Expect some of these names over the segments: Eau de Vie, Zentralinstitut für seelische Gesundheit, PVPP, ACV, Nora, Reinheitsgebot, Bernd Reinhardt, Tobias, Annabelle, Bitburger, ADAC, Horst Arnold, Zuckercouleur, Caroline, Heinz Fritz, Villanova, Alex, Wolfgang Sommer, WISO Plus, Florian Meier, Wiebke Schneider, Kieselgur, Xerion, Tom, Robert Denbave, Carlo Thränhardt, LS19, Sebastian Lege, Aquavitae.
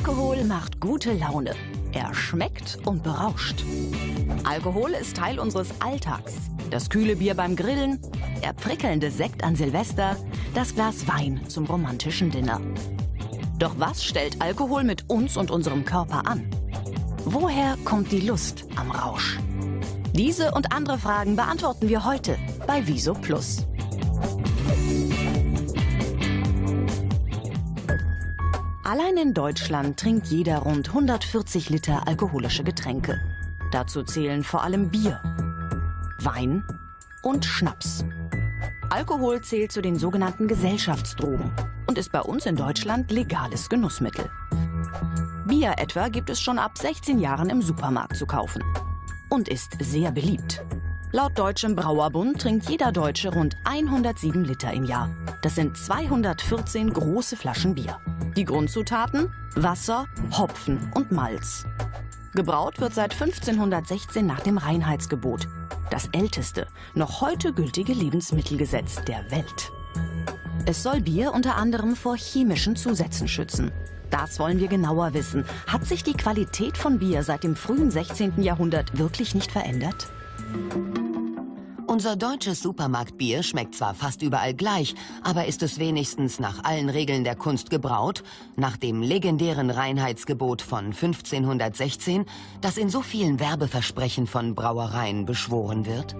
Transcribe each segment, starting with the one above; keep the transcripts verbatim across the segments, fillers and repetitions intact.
Alkohol macht gute Laune. Er schmeckt und berauscht. Alkohol ist Teil unseres Alltags. Das kühle Bier beim Grillen, der prickelnde Sekt an Silvester, das Glas Wein zum romantischen Dinner. Doch was stellt Alkohol mit uns und unserem Körper an? Woher kommt die Lust am Rausch? Diese und andere Fragen beantworten wir heute bei WISO Plus. Allein in Deutschland trinkt jeder rund hundertvierzig Liter alkoholische Getränke. Dazu zählen vor allem Bier, Wein und Schnaps. Alkohol zählt zu den sogenannten Gesellschaftsdrogen und ist bei uns in Deutschland legales Genussmittel. Bier etwa gibt es schon ab sechzehn Jahren im Supermarkt zu kaufen und ist sehr beliebt. Laut Deutschem Brauerbund trinkt jeder Deutsche rund hundertsieben Liter im Jahr. Das sind zweihundertvierzehn große Flaschen Bier. Die Grundzutaten? Wasser, Hopfen und Malz. Gebraut wird seit fünfzehnhundertsechzehn nach dem Reinheitsgebot, das älteste, noch heute gültige Lebensmittelgesetz der Welt. Es soll Bier unter anderem vor chemischen Zusätzen schützen. Das wollen wir genauer wissen. Hat sich die Qualität von Bier seit dem frühen sechzehnten Jahrhundert wirklich nicht verändert? Unser deutsches Supermarktbier schmeckt zwar fast überall gleich, aber ist es wenigstens nach allen Regeln der Kunst gebraut, nach dem legendären Reinheitsgebot von fünfzehnhundertsechzehn, das in so vielen Werbeversprechen von Brauereien beschworen wird?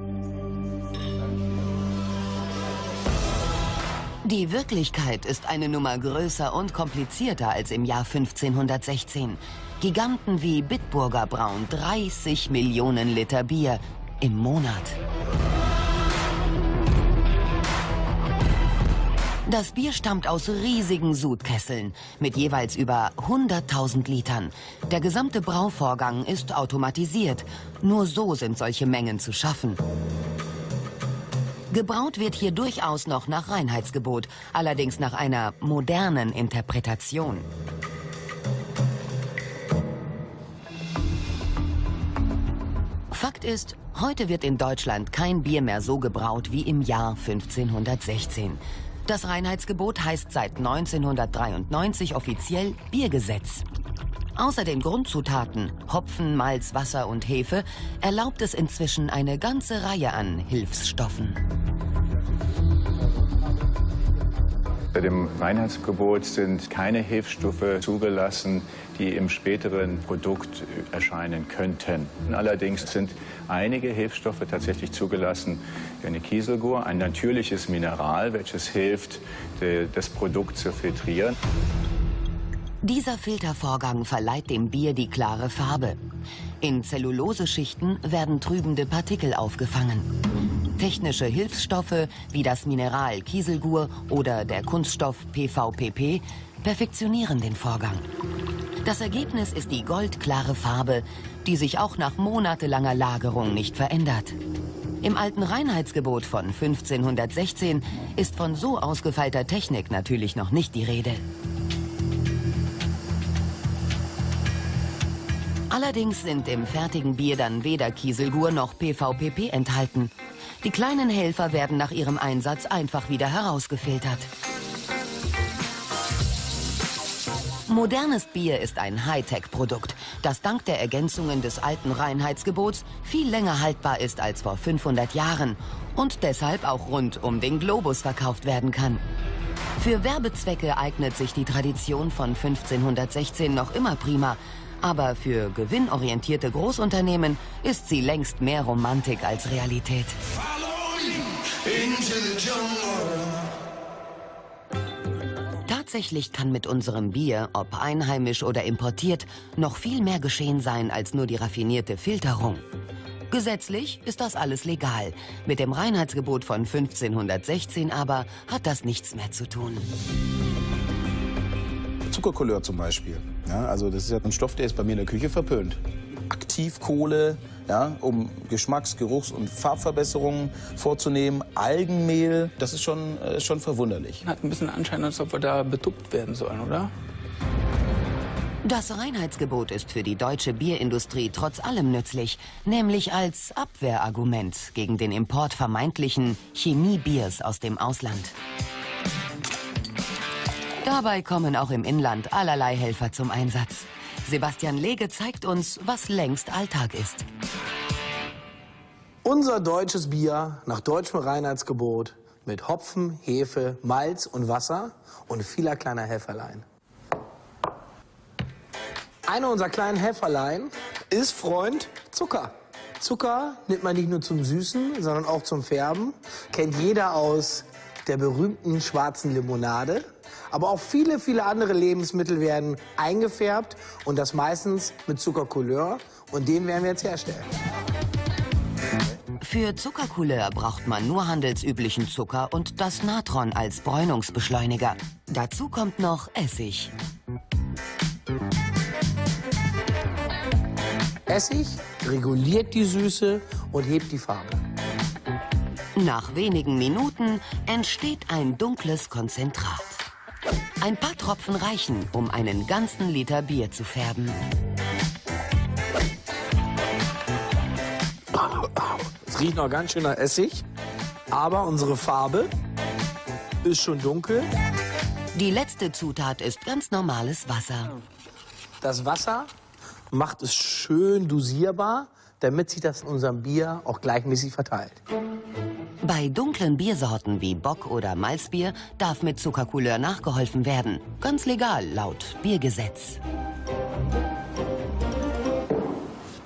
Die Wirklichkeit ist eine Nummer größer und komplizierter als im Jahr fünfzehnhundertsechzehn. Giganten wie Bitburger brauen dreißig Millionen Liter Bier im Monat. Das Bier stammt aus riesigen Sudkesseln mit jeweils über hunderttausend Litern. Der gesamte Brauvorgang ist automatisiert. Nur so sind solche Mengen zu schaffen. Gebraut wird hier durchaus noch nach Reinheitsgebot, allerdings nach einer modernen Interpretation. Fakt ist, heute wird in Deutschland kein Bier mehr so gebraut wie im Jahr fünfzehnhundertsechzehn. Das Reinheitsgebot heißt seit neunzehnhundertdreiundneunzig offiziell Biergesetz. Außer den Grundzutaten Hopfen, Malz, Wasser und Hefe erlaubt es inzwischen eine ganze Reihe an Hilfsstoffen. Bei dem Reinheitsgebot sind keine Hilfsstoffe zugelassen, die im späteren Produkt erscheinen könnten. Allerdings sind einige Hilfsstoffe tatsächlich zugelassen, wie eine Kieselgur, ein natürliches Mineral, welches hilft, das Produkt zu filtrieren. Dieser Filtervorgang verleiht dem Bier die klare Farbe. In Zelluloseschichten werden trübende Partikel aufgefangen. Technische Hilfsstoffe wie das Mineral Kieselgur oder der Kunststoff P V P P perfektionieren den Vorgang. Das Ergebnis ist die goldklare Farbe, die sich auch nach monatelanger Lagerung nicht verändert. Im alten Reinheitsgebot von fünfzehnhundertsechzehn ist von so ausgefeilter Technik natürlich noch nicht die Rede. Allerdings sind im fertigen Bier dann weder Kieselgur noch P V P P enthalten. Die kleinen Helfer werden nach ihrem Einsatz einfach wieder herausgefiltert. Modernes Bier ist ein Hightech-Produkt, das dank der Ergänzungen des alten Reinheitsgebots viel länger haltbar ist als vor fünfhundert Jahren und deshalb auch rund um den Globus verkauft werden kann. Für Werbezwecke eignet sich die Tradition von fünfzehnhundertsechzehn noch immer prima, aber für gewinnorientierte Großunternehmen ist sie längst mehr Romantik als Realität. Tatsächlich kann mit unserem Bier, ob einheimisch oder importiert, noch viel mehr geschehen sein als nur die raffinierte Filterung. Gesetzlich ist das alles legal. Mit dem Reinheitsgebot von fünfzehnhundertsechzehn aber hat das nichts mehr zu tun. Zuckerkolleur zum Beispiel. Ja, also das ist ja ein Stoff, der ist bei mir in der Küche verpönt. Aktivkohle, ja, um Geschmacks-, Geruchs- und Farbverbesserungen vorzunehmen. Algenmehl, das ist schon, äh, schon verwunderlich. Hat ein bisschen Anschein, als ob wir da betuppt werden sollen, oder? Das Reinheitsgebot ist für die deutsche Bierindustrie trotz allem nützlich, nämlich als Abwehrargument gegen den Import vermeintlichen Chemiebiers aus dem Ausland. Dabei kommen auch im Inland allerlei Helfer zum Einsatz. Sebastian Lege zeigt uns, was längst Alltag ist. Unser deutsches Bier nach deutschem Reinheitsgebot mit Hopfen, Hefe, Malz und Wasser und vieler kleiner Helferlein. Einer unserer kleinen Helferlein ist Freund Zucker. Zucker nimmt man nicht nur zum Süßen, sondern auch zum Färben. Kennt jeder aus der berühmten schwarzen Limonade. Aber auch viele, viele andere Lebensmittel werden eingefärbt und das meistens mit Zuckercouleur. Und den werden wir jetzt herstellen. Für Zuckercouleur braucht man nur handelsüblichen Zucker und das Natron als Bräunungsbeschleuniger. Dazu kommt noch Essig. Essig reguliert die Süße und hebt die Farbe. Nach wenigen Minuten entsteht ein dunkles Konzentrat. Ein paar Tropfen reichen, um einen ganzen Liter Bier zu färben. Es riecht noch ganz schön nach Essig, aber unsere Farbe ist schon dunkel. Die letzte Zutat ist ganz normales Wasser. Das Wasser macht es schön dosierbar, damit sich das in unserem Bier auch gleichmäßig verteilt. Bei dunklen Biersorten wie Bock- oder Malzbier darf mit Zuckercouleur nachgeholfen werden. Ganz legal laut Biergesetz.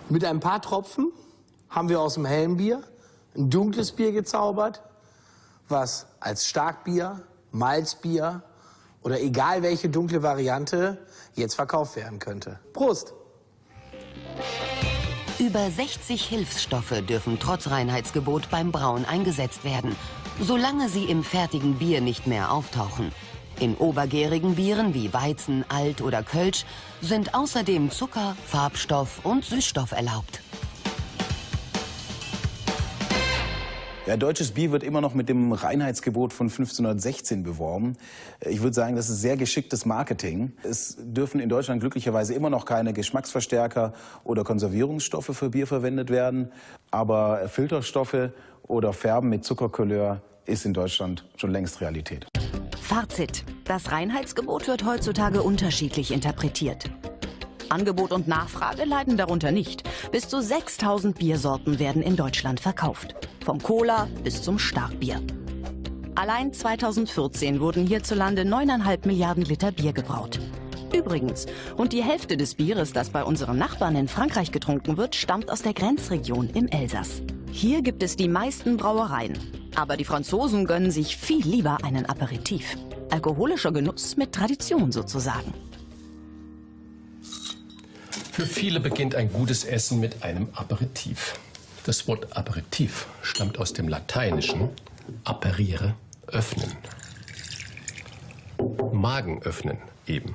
Mit ein paar Tropfen haben wir aus dem hellen Bier ein dunkles Bier gezaubert, was als Starkbier, Malzbier oder egal welche dunkle Variante jetzt verkauft werden könnte. Prost! Über sechzig Hilfsstoffe dürfen trotz Reinheitsgebot beim Brauen eingesetzt werden, solange sie im fertigen Bier nicht mehr auftauchen. In obergärigen Bieren wie Weizen, Alt oder Kölsch sind außerdem Zucker, Farbstoff und Süßstoff erlaubt. Ja, deutsches Bier wird immer noch mit dem Reinheitsgebot von fünfzehnhundertsechzehn beworben. Ich würde sagen, das ist sehr geschicktes Marketing. Es dürfen in Deutschland glücklicherweise immer noch keine Geschmacksverstärker oder Konservierungsstoffe für Bier verwendet werden. Aber Filterstoffe oder Färben mit Zuckercouleur ist in Deutschland schon längst Realität. Fazit: Das Reinheitsgebot wird heutzutage unterschiedlich interpretiert. Angebot und Nachfrage leiden darunter nicht. Bis zu sechstausend Biersorten werden in Deutschland verkauft. Vom Cola bis zum Starkbier. Allein zweitausendvierzehn wurden hierzulande neuneinhalb Milliarden Liter Bier gebraut. Übrigens, rund die Hälfte des Bieres, das bei unseren Nachbarn in Frankreich getrunken wird, stammt aus der Grenzregion im Elsass. Hier gibt es die meisten Brauereien. Aber die Franzosen gönnen sich viel lieber einen Aperitif. Alkoholischer Genuss mit Tradition sozusagen. Für viele beginnt ein gutes Essen mit einem Aperitif. Das Wort Aperitif stammt aus dem Lateinischen aperire, öffnen. Magen öffnen eben.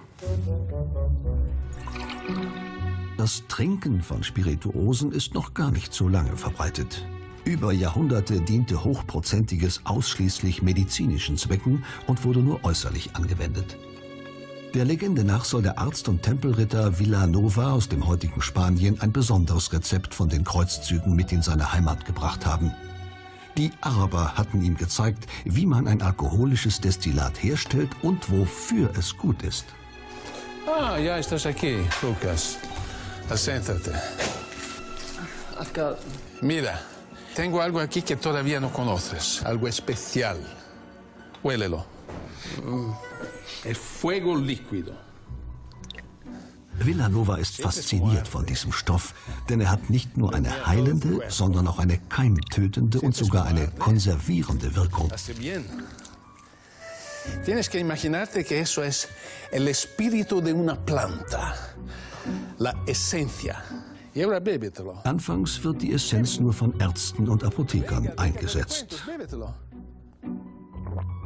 Das Trinken von Spirituosen ist noch gar nicht so lange verbreitet. Über Jahrhunderte diente Hochprozentiges ausschließlich medizinischen Zwecken und wurde nur äußerlich angewendet. Der Legende nach soll der Arzt und Tempelritter Villanova aus dem heutigen Spanien ein besonderes Rezept von den Kreuzzügen mit in seine Heimat gebracht haben. Die Araber hatten ihm gezeigt, wie man ein alkoholisches Destillat herstellt und wofür es gut ist. Ah, ja, ist das okay, Lucas. Assentate. Mira, tengo algo aquí que todavía no conoces. Algo especial. Huélelo. Mm. Fuego liquido. Villanova ist fasziniert von diesem Stoff, denn er hat nicht nur eine heilende, sondern auch eine keimtötende und sogar eine konservierende Wirkung. Tienes que imaginarte que eso es el espíritu de una planta, la esencia. Anfangs wird die Essenz nur von Ärzten und Apothekern eingesetzt.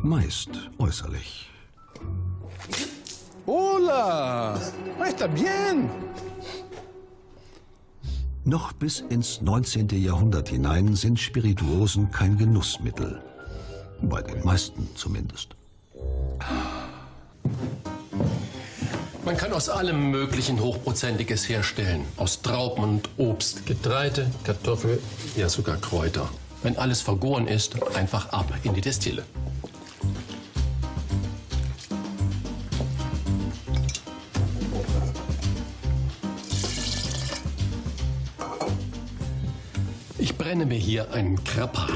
Meist äußerlich. Hola! Está bien! Noch bis ins neunzehnte. Jahrhundert hinein sind Spirituosen kein Genussmittel. Bei den meisten zumindest. Man kann aus allem Möglichen Hochprozentiges herstellen. Aus Trauben und Obst, Getreide, Kartoffeln, ja sogar Kräuter. Wenn alles vergoren ist, einfach ab in die Destille. trennen wir hier einen Krapper.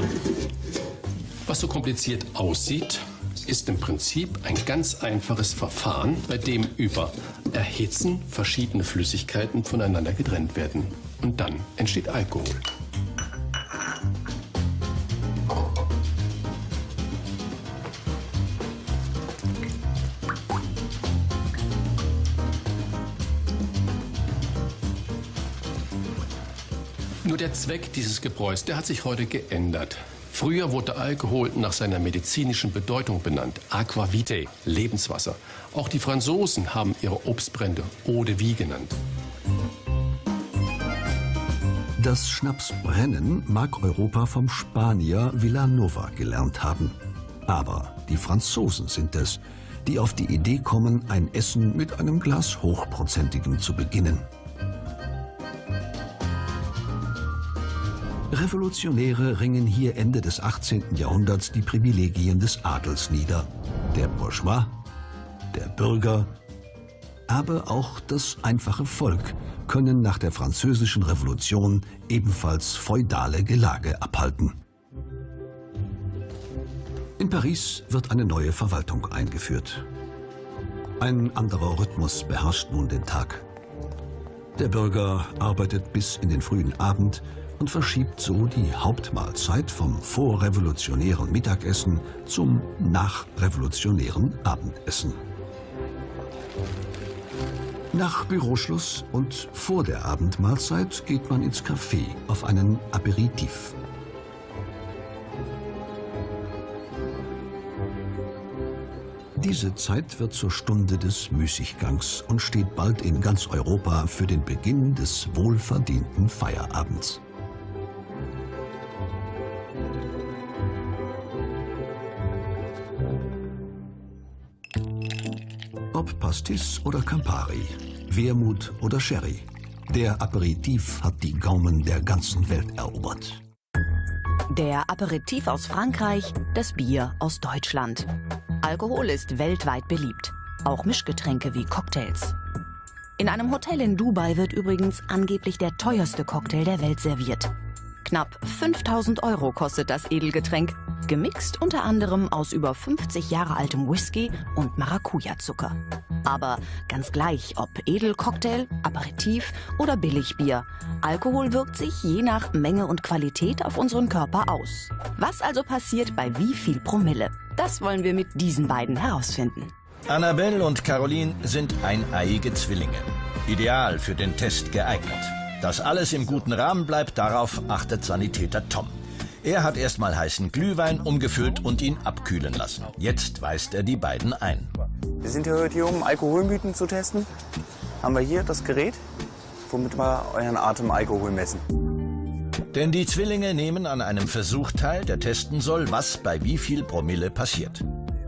Was so kompliziert aussieht, ist im Prinzip ein ganz einfaches Verfahren, bei dem über Erhitzen verschiedene Flüssigkeiten voneinander getrennt werden. Und dann entsteht Alkohol. Nur der Zweck dieses Gebräus, der hat sich heute geändert. Früher wurde Alkohol nach seiner medizinischen Bedeutung benannt. Aquavitae, Lebenswasser. Auch die Franzosen haben ihre Obstbrände Eau de Vie genannt. Das Schnapsbrennen mag Europa vom Spanier Villanova gelernt haben. Aber die Franzosen sind es, die auf die Idee kommen, ein Essen mit einem Glas Hochprozentigem zu beginnen. Revolutionäre ringen hier Ende des achtzehnten Jahrhunderts die Privilegien des Adels nieder. Der Bourgeois, der Bürger, aber auch das einfache Volk können nach der Französischen Revolution ebenfalls feudale Gelage abhalten. In Paris wird eine neue Verwaltung eingeführt. Ein anderer Rhythmus beherrscht nun den Tag. Der Bürger arbeitet bis in den frühen Abend und verschiebt so die Hauptmahlzeit vom vorrevolutionären Mittagessen zum nachrevolutionären Abendessen. Nach Büroschluss und vor der Abendmahlzeit geht man ins Café auf einen Aperitif. Diese Zeit wird zur Stunde des Müßiggangs und steht bald in ganz Europa für den Beginn des wohlverdienten Feierabends. Ob Pastis oder Campari, Wermut oder Sherry, der Aperitif hat die Gaumen der ganzen Welt erobert. Der Aperitif aus Frankreich, das Bier aus Deutschland. Alkohol ist weltweit beliebt, auch Mischgetränke wie Cocktails. In einem Hotel in Dubai wird übrigens angeblich der teuerste Cocktail der Welt serviert. Knapp fünftausend Euro kostet das Edelgetränk, gemixt unter anderem aus über fünfzig Jahre altem Whisky und Maracuja-Zucker. Aber ganz gleich, ob Edelcocktail, Aperitif oder Billigbier, Alkohol wirkt sich je nach Menge und Qualität auf unseren Körper aus. Was also passiert bei wie viel Promille? Das wollen wir mit diesen beiden herausfinden. Annabelle und Caroline sind eineiige Zwillinge. Ideal für den Test geeignet. Dass alles im guten Rahmen bleibt, darauf achtet Sanitäter Tom. Er hat erstmal heißen Glühwein umgefüllt und ihn abkühlen lassen. Jetzt weist er die beiden ein. Wir sind heute hier, um Alkoholmythen zu testen. Haben wir hier das Gerät, womit wir euren Atemalkohol messen. Denn die Zwillinge nehmen an einem Versuch teil, der testen soll, was bei wie viel Promille passiert.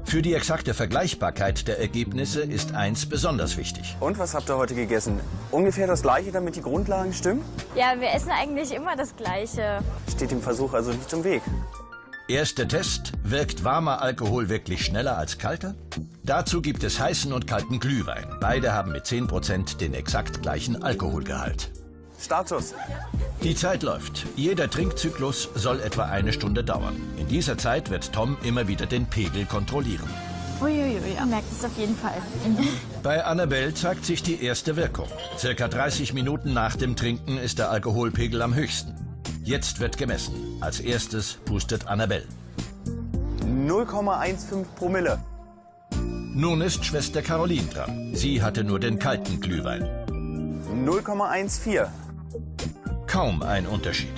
Für die exakte Vergleichbarkeit der Ergebnisse ist eins besonders wichtig. Und was habt ihr heute gegessen? Ungefähr das Gleiche, damit die Grundlagen stimmen? Ja, wir essen eigentlich immer das Gleiche. Steht dem Versuch also nicht im Weg. Erster Test: Wirkt warmer Alkohol wirklich schneller als kalter? Dazu gibt es heißen und kalten Glühwein. Beide haben mit zehn Prozent den exakt gleichen Alkoholgehalt. Startschuss. Die Zeit läuft. Jeder Trinkzyklus soll etwa eine Stunde dauern. In dieser Zeit wird Tom immer wieder den Pegel kontrollieren. Uiuiui, ui, man merkt es auf jeden Fall. Bei Annabelle zeigt sich die erste Wirkung. Circa dreißig Minuten nach dem Trinken ist der Alkoholpegel am höchsten. Jetzt wird gemessen. Als erstes pustet Annabelle. null Komma fünfzehn Promille. Nun ist Schwester Caroline dran. Sie hatte nur den kalten Glühwein. null Komma vierzehn. Kaum ein Unterschied.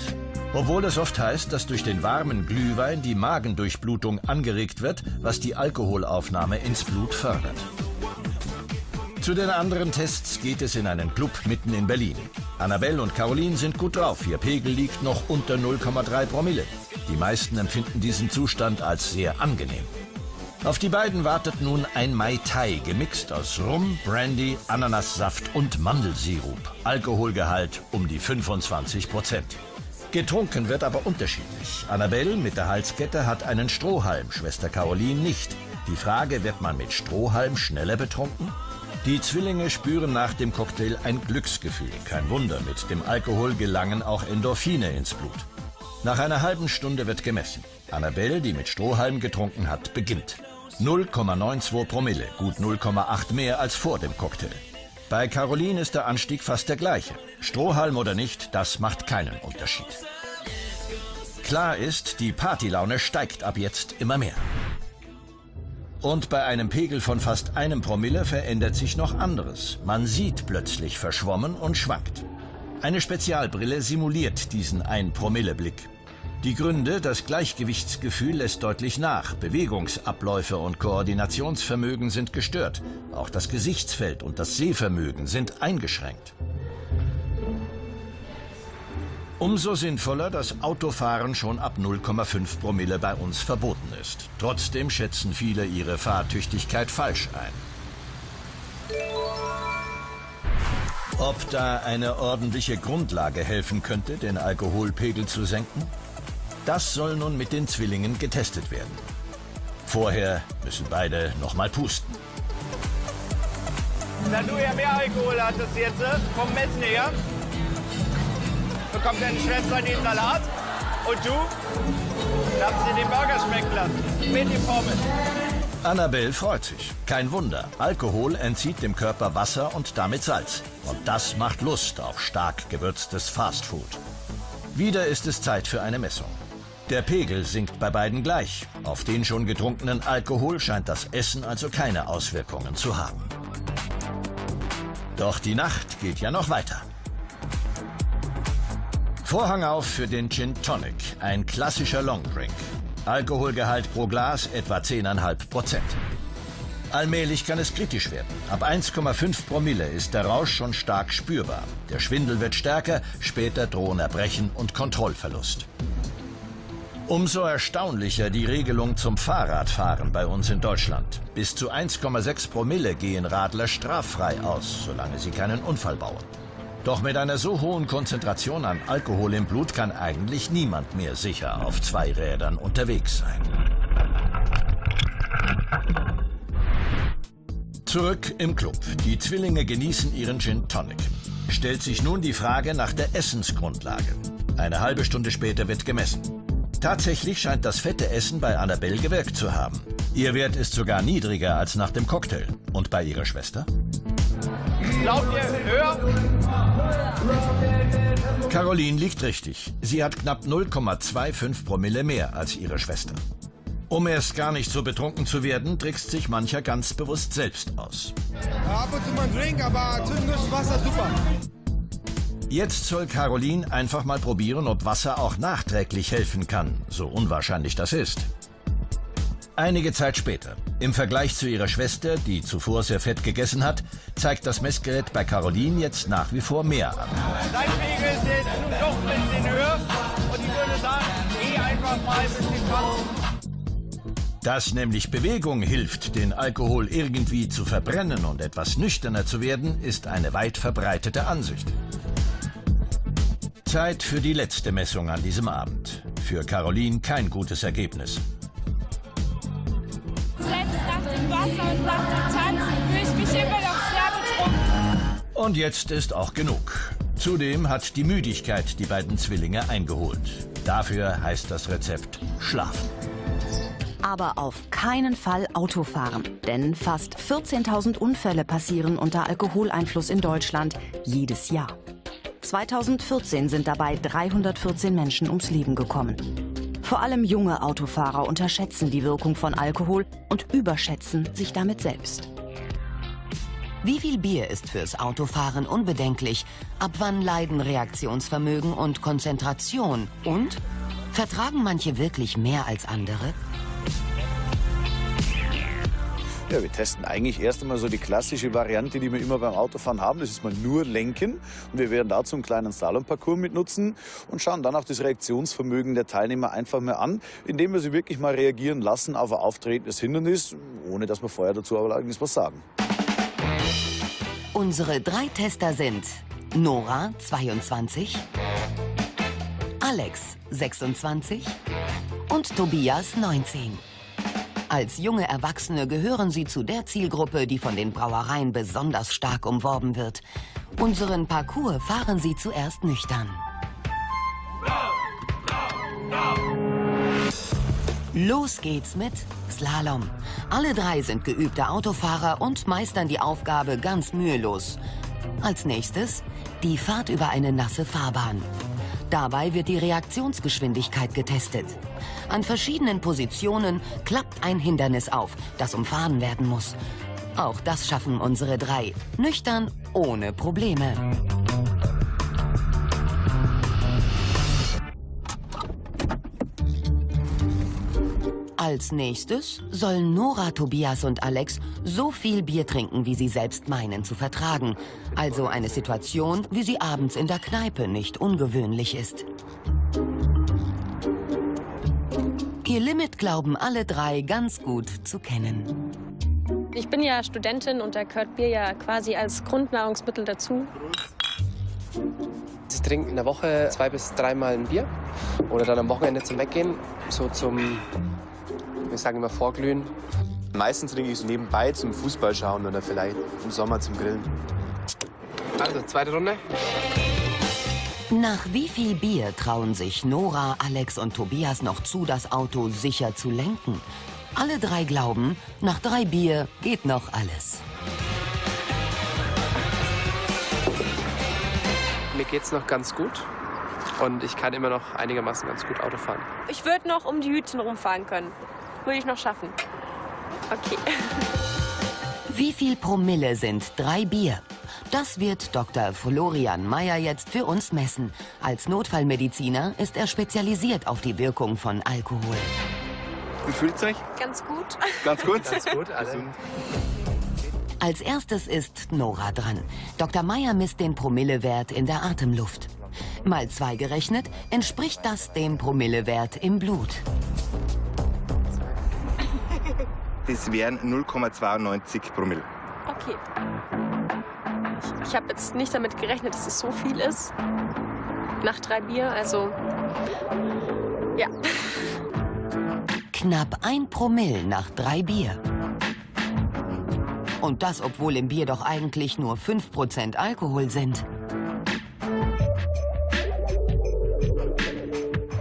Obwohl es oft heißt, dass durch den warmen Glühwein die Magendurchblutung angeregt wird, was die Alkoholaufnahme ins Blut fördert. Zu den anderen Tests geht es in einen Club mitten in Berlin. Annabelle und Caroline sind gut drauf, ihr Pegel liegt noch unter null Komma drei Promille. Die meisten empfinden diesen Zustand als sehr angenehm. Auf die beiden wartet nun ein Mai Tai, gemixt aus Rum, Brandy, Ananassaft und Mandelsirup. Alkoholgehalt um die fünfundzwanzig Prozent. Getrunken wird aber unterschiedlich. Annabelle mit der Halskette hat einen Strohhalm, Schwester Caroline nicht. Die Frage, wird man mit Strohhalm schneller betrunken? Die Zwillinge spüren nach dem Cocktail ein Glücksgefühl. Kein Wunder, mit dem Alkohol gelangen auch Endorphine ins Blut. Nach einer halben Stunde wird gemessen. Annabelle, die mit Strohhalm getrunken hat, beginnt. null Komma zweiundneunzig Promille, gut null Komma acht mehr als vor dem Cocktail. Bei Caroline ist der Anstieg fast der gleiche. Strohhalm oder nicht, das macht keinen Unterschied. Klar ist, die Partylaune steigt ab jetzt immer mehr. Und bei einem Pegel von fast einem Promille verändert sich noch anderes. Man sieht plötzlich verschwommen und schwankt. Eine Spezialbrille simuliert diesen Ein-Promille-Blick. Die Gründe, das Gleichgewichtsgefühl lässt deutlich nach, Bewegungsabläufe und Koordinationsvermögen sind gestört, auch das Gesichtsfeld und das Sehvermögen sind eingeschränkt. Umso sinnvoller, dass Autofahren schon ab null Komma fünf Promille bei uns verboten ist. Trotzdem schätzen viele ihre Fahrtüchtigkeit falsch ein. Ob da eine ordentliche Grundlage helfen könnte, den Alkoholpegel zu senken? Das soll nun mit den Zwillingen getestet werden. Vorher müssen beide nochmal pusten. Da du ja mehr Alkohol hattest jetzt, vom Messen her, bekommt deine Schwester den Salat und du darfst dir den Burger schmecken lassen, mit den Formeln. Annabelle freut sich. Kein Wunder, Alkohol entzieht dem Körper Wasser und damit Salz. Und das macht Lust auf stark gewürztes Fastfood. Wieder ist es Zeit für eine Messung. Der Pegel sinkt bei beiden gleich. Auf den schon getrunkenen Alkohol scheint das Essen also keine Auswirkungen zu haben. Doch die Nacht geht ja noch weiter. Vorhang auf für den Gin Tonic, ein klassischer Longdrink. Alkoholgehalt pro Glas etwa zehn Komma fünf Prozent. Allmählich kann es kritisch werden. Ab eins Komma fünf Promille ist der Rausch schon stark spürbar. Der Schwindel wird stärker, später drohen Erbrechen und Kontrollverlust. Umso erstaunlicher die Regelung zum Fahrradfahren bei uns in Deutschland. Bis zu eins Komma sechs Promille gehen Radler straffrei aus, solange sie keinen Unfall bauen. Doch mit einer so hohen Konzentration an Alkohol im Blut kann eigentlich niemand mehr sicher auf zwei Rädern unterwegs sein. Zurück im Club. Die Zwillinge genießen ihren Gin Tonic. Stellt sich nun die Frage nach der Essensgrundlage. Eine halbe Stunde später wird gemessen. Tatsächlich scheint das fette Essen bei Annabelle gewirkt zu haben. Ihr Wert ist sogar niedriger als nach dem Cocktail. Und bei ihrer Schwester? Glaubt ihr höher? Caroline liegt richtig. Sie hat knapp null Komma fünfundzwanzig Promille mehr als ihre Schwester. Um erst gar nicht so betrunken zu werden, trickst sich mancher ganz bewusst selbst aus. Ab und zu mal einen Drink, aber zündendes Wasser, super. Jetzt soll Caroline einfach mal probieren, ob Wasser auch nachträglich helfen kann, so unwahrscheinlich das ist. Einige Zeit später, im Vergleich zu ihrer Schwester, die zuvor sehr fett gegessen hat, zeigt das Messgerät bei Caroline jetzt nach wie vor mehr an. Dein Pegel ist jetzt doch ein bisschen höher und ich würde sagen, geh einfach mal ein bisschen krass. Dass nämlich Bewegung hilft, den Alkohol irgendwie zu verbrennen und etwas nüchterner zu werden, ist eine weit verbreitete Ansicht. Zeit für die letzte Messung an diesem Abend. Für Caroline kein gutes Ergebnis. Und jetzt ist auch genug. Zudem hat die Müdigkeit die beiden Zwillinge eingeholt. Dafür heißt das Rezept Schlafen. Aber auf keinen Fall Autofahren, denn fast vierzehntausend Unfälle passieren unter Alkoholeinfluss in Deutschland jedes Jahr. zweitausendvierzehn sind dabei dreihundertvierzehn Menschen ums Leben gekommen. Vor allem junge Autofahrer unterschätzen die Wirkung von Alkohol und überschätzen sich damit selbst. Wie viel Bier ist fürs Autofahren unbedenklich? Ab wann leiden Reaktionsvermögen und Konzentration? Und vertragen manche wirklich mehr als andere? Ja, wir testen eigentlich erst einmal so die klassische Variante, die wir immer beim Autofahren haben. Das ist mal nur Lenken. Und wir werden dazu einen kleinen Slalomparcours mit nutzen und schauen dann auch das Reaktionsvermögen der Teilnehmer einfach mal an, indem wir sie wirklich mal reagieren lassen auf ein auftretendes Hindernis, ohne dass wir vorher dazu aber allerdings was sagen. Unsere drei Tester sind Nora, zweiundzwanzig, Alex, sechsundzwanzig und Tobias, neunzehn. Als junge Erwachsene gehören sie zu der Zielgruppe, die von den Brauereien besonders stark umworben wird. Unseren Parcours fahren sie zuerst nüchtern. Los geht's mit Slalom. Alle drei sind geübte Autofahrer und meistern die Aufgabe ganz mühelos. Als nächstes die Fahrt über eine nasse Fahrbahn. Dabei wird die Reaktionsgeschwindigkeit getestet. An verschiedenen Positionen klappt ein Hindernis auf, das umfahren werden muss. Auch das schaffen unsere drei, nüchtern, ohne Probleme. Als nächstes sollen Nora, Tobias und Alex so viel Bier trinken, wie sie selbst meinen zu vertragen. Also eine Situation, wie sie abends in der Kneipe nicht ungewöhnlich ist. Ihr Limit glauben alle drei ganz gut zu kennen. Ich bin ja Studentin und da gehört Bier ja quasi als Grundnahrungsmittel dazu. Ich trinke in der Woche zwei bis dreimal ein Bier oder dann am Wochenende zum Weggehen, so zum... Wir sagen immer vorglühen. Meistens trinke ich so nebenbei zum Fußball schauen oder vielleicht im Sommer zum Grillen. Also, zweite Runde. Nach wie viel Bier trauen sich Nora, Alex und Tobias noch zu, das Auto sicher zu lenken? Alle drei glauben, nach drei Bier geht noch alles. Mir geht's noch ganz gut. Und ich kann immer noch einigermaßen ganz gut Auto fahren. Ich würde noch um die Hütchen rumfahren können. Würde ich noch schaffen. Okay. Wie viel Promille sind drei Bier? Das wird Doktor Florian Meier jetzt für uns messen. Als Notfallmediziner ist er spezialisiert auf die Wirkung von Alkohol. Wie fühlt's euch? Ganz gut. Ganz gut? Ganz gut, also. Als erstes ist Nora dran. Doktor Meier misst den Promillewert in der Atemluft. Mal zwei gerechnet, entspricht das dem Promillewert im Blut. Das wären null Komma zweiundneunzig Promille. Okay. Ich, ich habe jetzt nicht damit gerechnet, dass es so viel ist. Nach drei Bier, also... Ja. Knapp ein Promille nach drei Bier. Und das, obwohl im Bier doch eigentlich nur fünf Prozent Alkohol sind.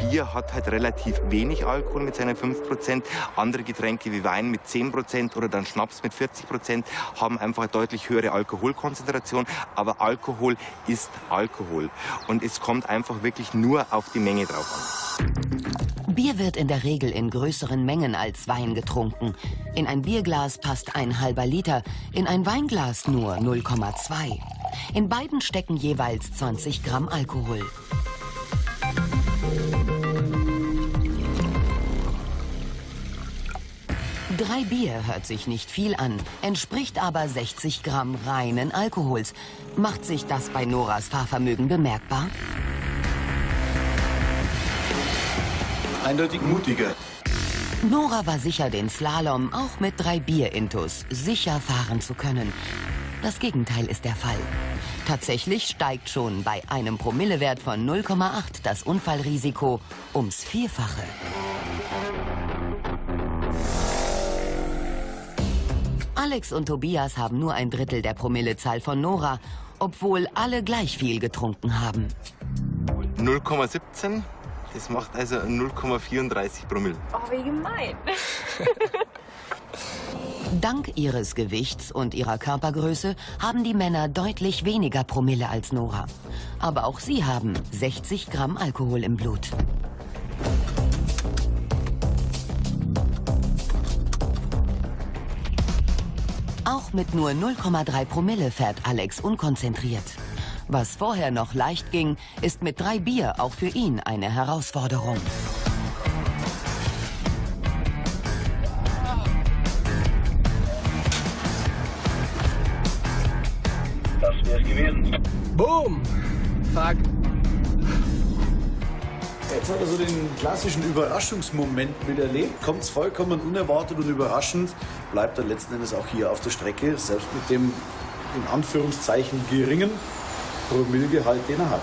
Bier hat halt relativ wenig Alkohol mit seinen fünf Prozent. Andere Getränke wie Wein mit zehn Prozent oder dann Schnaps mit vierzig Prozent haben einfach eine deutlich höhere Alkoholkonzentration. Aber Alkohol ist Alkohol. Und es kommt einfach wirklich nur auf die Menge drauf an. Bier wird in der Regel in größeren Mengen als Wein getrunken. In ein Bierglas passt ein halber Liter, in ein Weinglas nur null Komma zwei. In beiden stecken jeweils zwanzig Gramm Alkohol. Drei Bier hört sich nicht viel an, entspricht aber sechzig Gramm reinen Alkohols. Macht sich das bei Noras Fahrvermögen bemerkbar? Eindeutig mutiger. Nora war sicher, den Slalom auch mit drei Bier-Intus sicher fahren zu können. Das Gegenteil ist der Fall. Tatsächlich steigt schon bei einem Promillewert von null Komma acht das Unfallrisiko ums Vierfache. Alex und Tobias haben nur ein Drittel der Promillezahl von Nora, obwohl alle gleich viel getrunken haben. null Komma siebzehn, das macht also null Komma vierunddreißig Promille. Oh, wie gemein. Dank ihres Gewichts und ihrer Körpergröße haben die Männer deutlich weniger Promille als Nora. Aber auch sie haben sechzig Gramm Alkohol im Blut. Auch mit nur null Komma drei Promille fährt Alex unkonzentriert. Was vorher noch leicht ging, ist mit drei Bier auch für ihn eine Herausforderung. Das wär's gewesen. Boom! Fuck! Jetzt hat er so den klassischen Überraschungsmoment miterlebt, kommt es vollkommen unerwartet und überraschend, bleibt er letzten Endes auch hier auf der Strecke, selbst mit dem in Anführungszeichen geringen Promillegehalt, den er hat.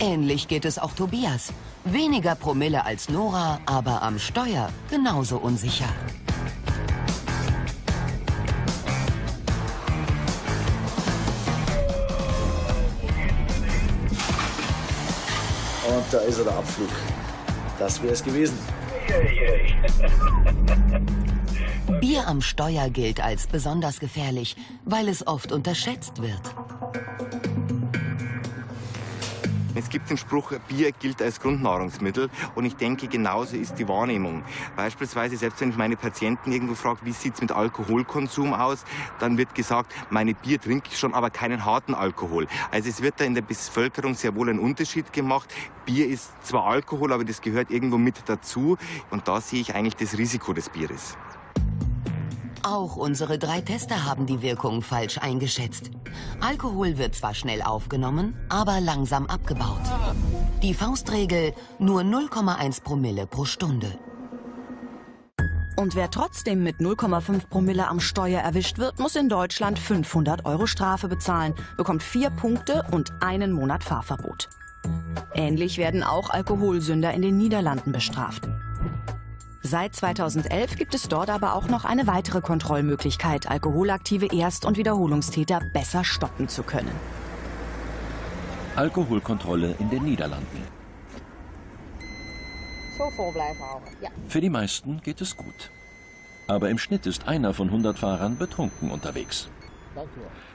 Ähnlich geht es auch Tobias. Weniger Promille als Nora, aber am Steuer genauso unsicher. Und da ist er, der Abflug. Das wäre es gewesen. Bier am Steuer gilt als besonders gefährlich, weil es oft unterschätzt wird. Es gibt den Spruch, Bier gilt als Grundnahrungsmittel, und ich denke, genauso ist die Wahrnehmung. Beispielsweise, selbst wenn ich meine Patienten irgendwo frage, wie sieht es mit Alkoholkonsum aus, dann wird gesagt, meine Bier trinke ich schon, aber keinen harten Alkohol. Also es wird da in der Bevölkerung sehr wohl ein Unterschied gemacht. Bier ist zwar Alkohol, aber das gehört irgendwo mit dazu, und da sehe ich eigentlich das Risiko des Bieres. Auch unsere drei Tester haben die Wirkung falsch eingeschätzt. Alkohol wird zwar schnell aufgenommen, aber langsam abgebaut. Die Faustregel, nur null Komma eins Promille pro Stunde. Und wer trotzdem mit null Komma fünf Promille am Steuer erwischt wird, muss in Deutschland fünfhundert Euro Strafe bezahlen, bekommt vier Punkte und einen Monat Fahrverbot. Ähnlich werden auch Alkoholsünder in den Niederlanden bestraft. Seit zweitausendelf gibt es dort aber auch noch eine weitere Kontrollmöglichkeit, alkoholaktive Erst- und Wiederholungstäter besser stoppen zu können. Alkoholkontrolle in den Niederlanden. Für die meisten geht es gut. Aber im Schnitt ist einer von hundert Fahrern betrunken unterwegs.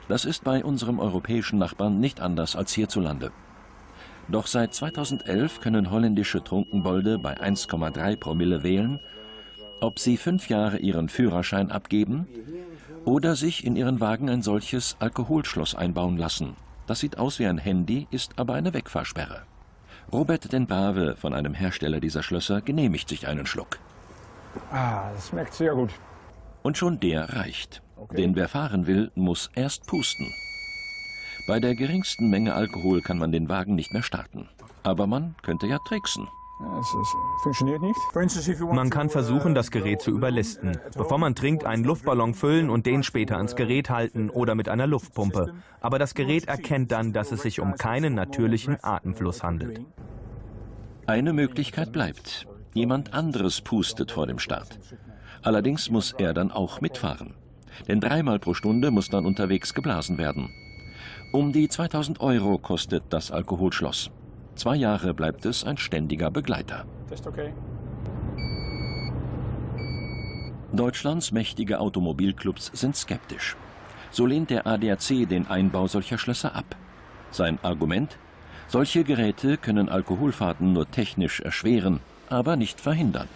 Das ist bei unserem europäischen Nachbarn nicht anders als hierzulande. Doch seit zweitausendelf können holländische Trunkenbolde bei eins Komma drei Promille wählen, ob sie fünf Jahre ihren Führerschein abgeben oder sich in ihren Wagen ein solches Alkoholschloss einbauen lassen. Das sieht aus wie ein Handy, ist aber eine Wegfahrsperre. Robert Denbave von einem Hersteller dieser Schlösser genehmigt sich einen Schluck. Ah, das schmeckt sehr gut. Und schon der reicht. Okay. Denn wer fahren will, muss erst pusten. Bei der geringsten Menge Alkohol kann man den Wagen nicht mehr starten. Aber man könnte ja tricksen. Funktioniert nicht. Man kann versuchen, das Gerät zu überlisten. Bevor man trinkt, einen Luftballon füllen und den später ans Gerät halten oder mit einer Luftpumpe. Aber das Gerät erkennt dann, dass es sich um keinen natürlichen Atemfluss handelt. Eine Möglichkeit bleibt. Jemand anderes pustet vor dem Start. Allerdings muss er dann auch mitfahren. Denn dreimal pro Stunde muss dann unterwegs geblasen werden. Um die zweitausend Euro kostet das Alkoholschloss. Zwei Jahre bleibt es ein ständiger Begleiter. Okay. Deutschlands mächtige Automobilclubs sind skeptisch. So lehnt der A D A C den Einbau solcher Schlösser ab. Sein Argument? Solche Geräte können Alkoholfahrten nur technisch erschweren, aber nicht verhindern.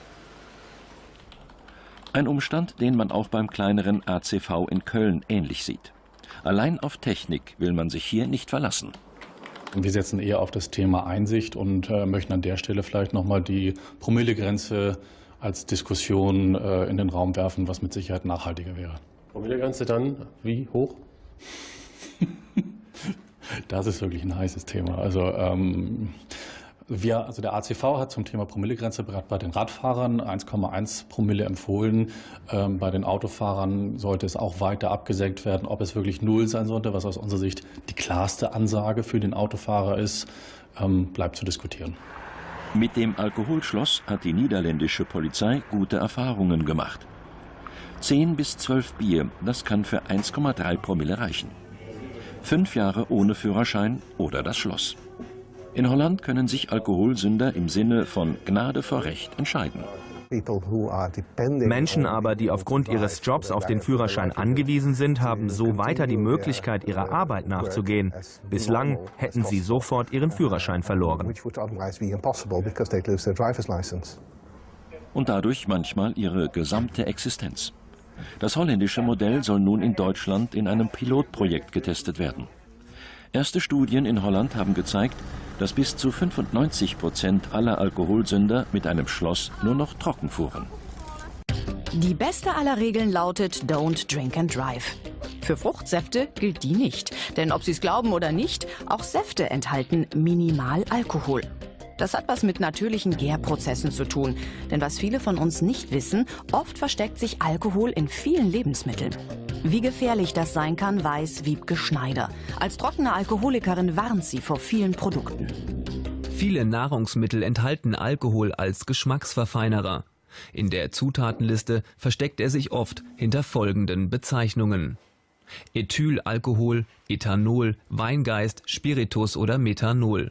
Ein Umstand, den man auch beim kleineren A C V in Köln ähnlich sieht. Allein auf Technik will man sich hier nicht verlassen. Wir setzen eher auf das Thema Einsicht und äh, möchten an der Stelle vielleicht nochmal die Promillegrenze als Diskussion äh, in den Raum werfen, was mit Sicherheit nachhaltiger wäre. Promillegrenze dann wie hoch? Das ist wirklich ein heißes Thema. Also, ähm, wir, also der A C V hat zum Thema Promillegrenze bereits bei den Radfahrern eins Komma eins Promille empfohlen. Ähm, bei den Autofahrern sollte es auch weiter abgesenkt werden, ob es wirklich null sein sollte, was aus unserer Sicht die klarste Ansage für den Autofahrer ist, ähm, bleibt zu diskutieren. Mit dem Alkoholschloss hat die niederländische Polizei gute Erfahrungen gemacht. zehn bis zwölf Bier, das kann für eins Komma drei Promille reichen. Fünf Jahre ohne Führerschein oder das Schloss. In Holland können sich Alkoholsünder im Sinne von Gnade vor Recht entscheiden. Menschen aber, die aufgrund ihres Jobs auf den Führerschein angewiesen sind, haben so weiter die Möglichkeit, ihrer Arbeit nachzugehen. Bislang hätten sie sofort ihren Führerschein verloren. Und dadurch manchmal ihre gesamte Existenz. Das holländische Modell soll nun in Deutschland in einem Pilotprojekt getestet werden. Erste Studien in Holland haben gezeigt, dass bis zu fünfundneunzig Prozent aller Alkoholsünder mit einem Schloss nur noch trocken fuhren. Die beste aller Regeln lautet Don't Drink and Drive. Für Fruchtsäfte gilt die nicht. Denn ob Sie es glauben oder nicht, auch Säfte enthalten minimal Alkohol. Das hat was mit natürlichen Gärprozessen zu tun. Denn was viele von uns nicht wissen, oft versteckt sich Alkohol in vielen Lebensmitteln. Wie gefährlich das sein kann, weiß Wiebke Schneider. Als trockene Alkoholikerin warnt sie vor vielen Produkten. Viele Nahrungsmittel enthalten Alkohol als Geschmacksverfeinerer. In der Zutatenliste versteckt er sich oft hinter folgenden Bezeichnungen: Ethylalkohol, Ethanol, Weingeist, Spiritus oder Methanol.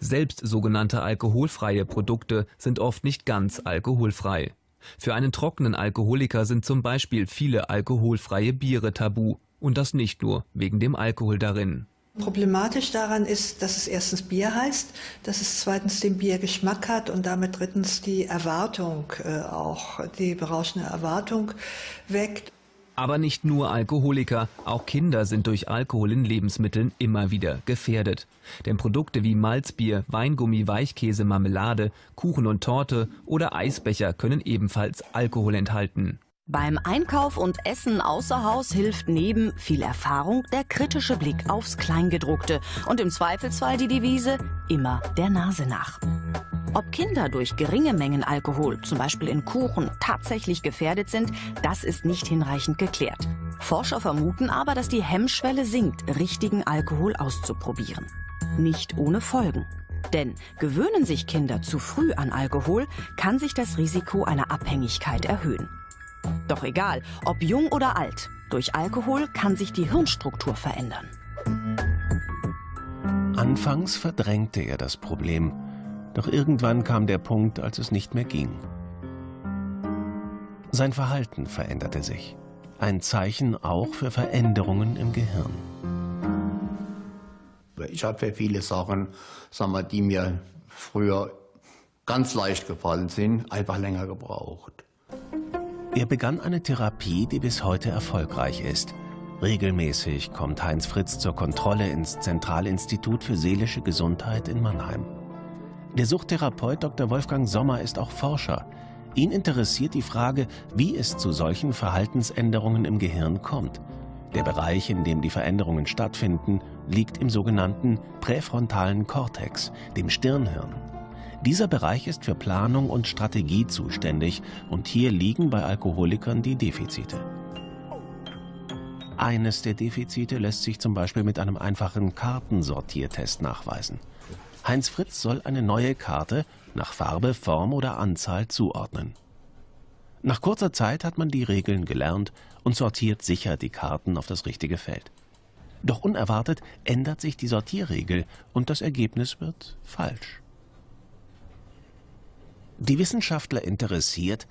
Selbst sogenannte alkoholfreie Produkte sind oft nicht ganz alkoholfrei. Für einen trockenen Alkoholiker sind zum Beispiel viele alkoholfreie Biere tabu. Und das nicht nur wegen dem Alkohol darin. Problematisch daran ist, dass es erstens Bier heißt, dass es zweitens den Biergeschmack hat und damit drittens die Erwartung, äh, auch die berauschende Erwartung weckt. Aber nicht nur Alkoholiker, auch Kinder sind durch Alkohol in Lebensmitteln immer wieder gefährdet. Denn Produkte wie Malzbier, Weingummi, Weichkäse, Marmelade, Kuchen und Torte oder Eisbecher können ebenfalls Alkohol enthalten. Beim Einkauf und Essen außer Haus hilft neben viel Erfahrung der kritische Blick aufs Kleingedruckte und im Zweifelsfall die Devise, immer der Nase nach. Ob Kinder durch geringe Mengen Alkohol, zum Beispiel in Kuchen, tatsächlich gefährdet sind, das ist nicht hinreichend geklärt. Forscher vermuten aber, dass die Hemmschwelle sinkt, richtigen Alkohol auszuprobieren. Nicht ohne Folgen. Denn gewöhnen sich Kinder zu früh an Alkohol, kann sich das Risiko einer Abhängigkeit erhöhen. Doch egal, ob jung oder alt, durch Alkohol kann sich die Hirnstruktur verändern. Anfangs verdrängte er das Problem, doch irgendwann kam der Punkt, als es nicht mehr ging. Sein Verhalten veränderte sich, ein Zeichen auch für Veränderungen im Gehirn. Ich hatte viele Sachen, sagen wir, die mir früher ganz leicht gefallen sind, einfach länger gebraucht. Er begann eine Therapie, die bis heute erfolgreich ist. Regelmäßig kommt Heinz Fritz zur Kontrolle ins Zentralinstitut für seelische Gesundheit in Mannheim. Der Suchttherapeut Doktor Wolfgang Sommer ist auch Forscher. Ihn interessiert die Frage, wie es zu solchen Verhaltensänderungen im Gehirn kommt. Der Bereich, in dem die Veränderungen stattfinden, liegt im sogenannten präfrontalen Kortex, dem Stirnhirn. Dieser Bereich ist für Planung und Strategie zuständig und hier liegen bei Alkoholikern die Defizite. Eines der Defizite lässt sich zum Beispiel mit einem einfachen Kartensortiertest nachweisen. Heinz Fritz soll eine neue Karte nach Farbe, Form oder Anzahl zuordnen. Nach kurzer Zeit hat man die Regeln gelernt und sortiert sicher die Karten auf das richtige Feld. Doch unerwartet ändert sich die Sortierregel und das Ergebnis wird falsch. Die Wissenschaftler interessiert,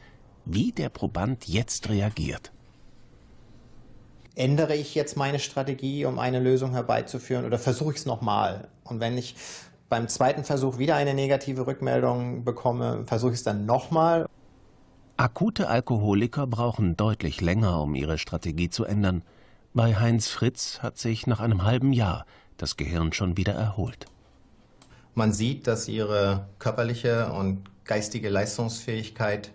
wie der Proband jetzt reagiert. Ändere ich jetzt meine Strategie, um eine Lösung herbeizuführen, oder versuche ich es nochmal? Und wenn ich beim zweiten Versuch wieder eine negative Rückmeldung bekomme, versuche ich es dann nochmal? Akute Alkoholiker brauchen deutlich länger, um ihre Strategie zu ändern. Bei Heinz Fritz hat sich nach einem halben Jahr das Gehirn schon wieder erholt. Man sieht, dass ihre körperliche und geistige Leistungsfähigkeit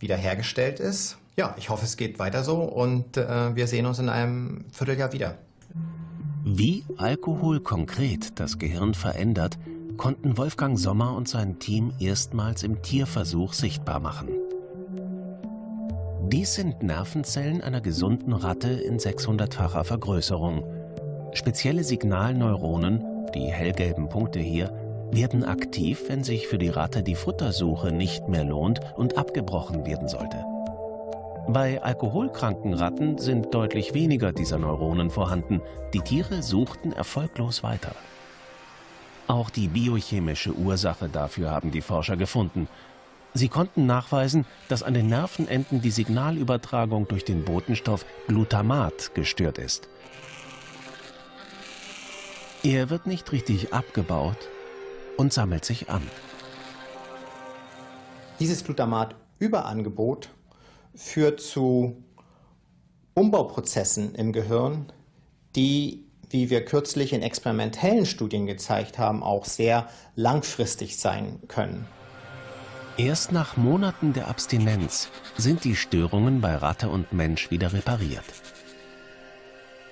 wiederhergestellt ist. Ja, ich hoffe, es geht weiter so und äh, wir sehen uns in einem Vierteljahr wieder. Wie Alkohol konkret das Gehirn verändert, konnten Wolfgang Sommer und sein Team erstmals im Tierversuch sichtbar machen. Dies sind Nervenzellen einer gesunden Ratte in sechshundertfacher Vergrößerung. Spezielle Signalneuronen, die hellgelben Punkte hier, werden aktiv, wenn sich für die Ratte die Futtersuche nicht mehr lohnt und abgebrochen werden sollte. Bei alkoholkranken Ratten sind deutlich weniger dieser Neuronen vorhanden. Die Tiere suchten erfolglos weiter. Auch die biochemische Ursache dafür haben die Forscher gefunden. Sie konnten nachweisen, dass an den Nervenenden die Signalübertragung durch den Botenstoff Glutamat gestört ist. Er wird nicht richtig abgebaut und sammelt sich an. Dieses Glutamat-Überangebot führt zu Umbauprozessen im Gehirn, die, wie wir kürzlich in experimentellen Studien gezeigt haben, auch sehr langfristig sein können. Erst nach Monaten der Abstinenz sind die Störungen bei Ratte und Mensch wieder repariert.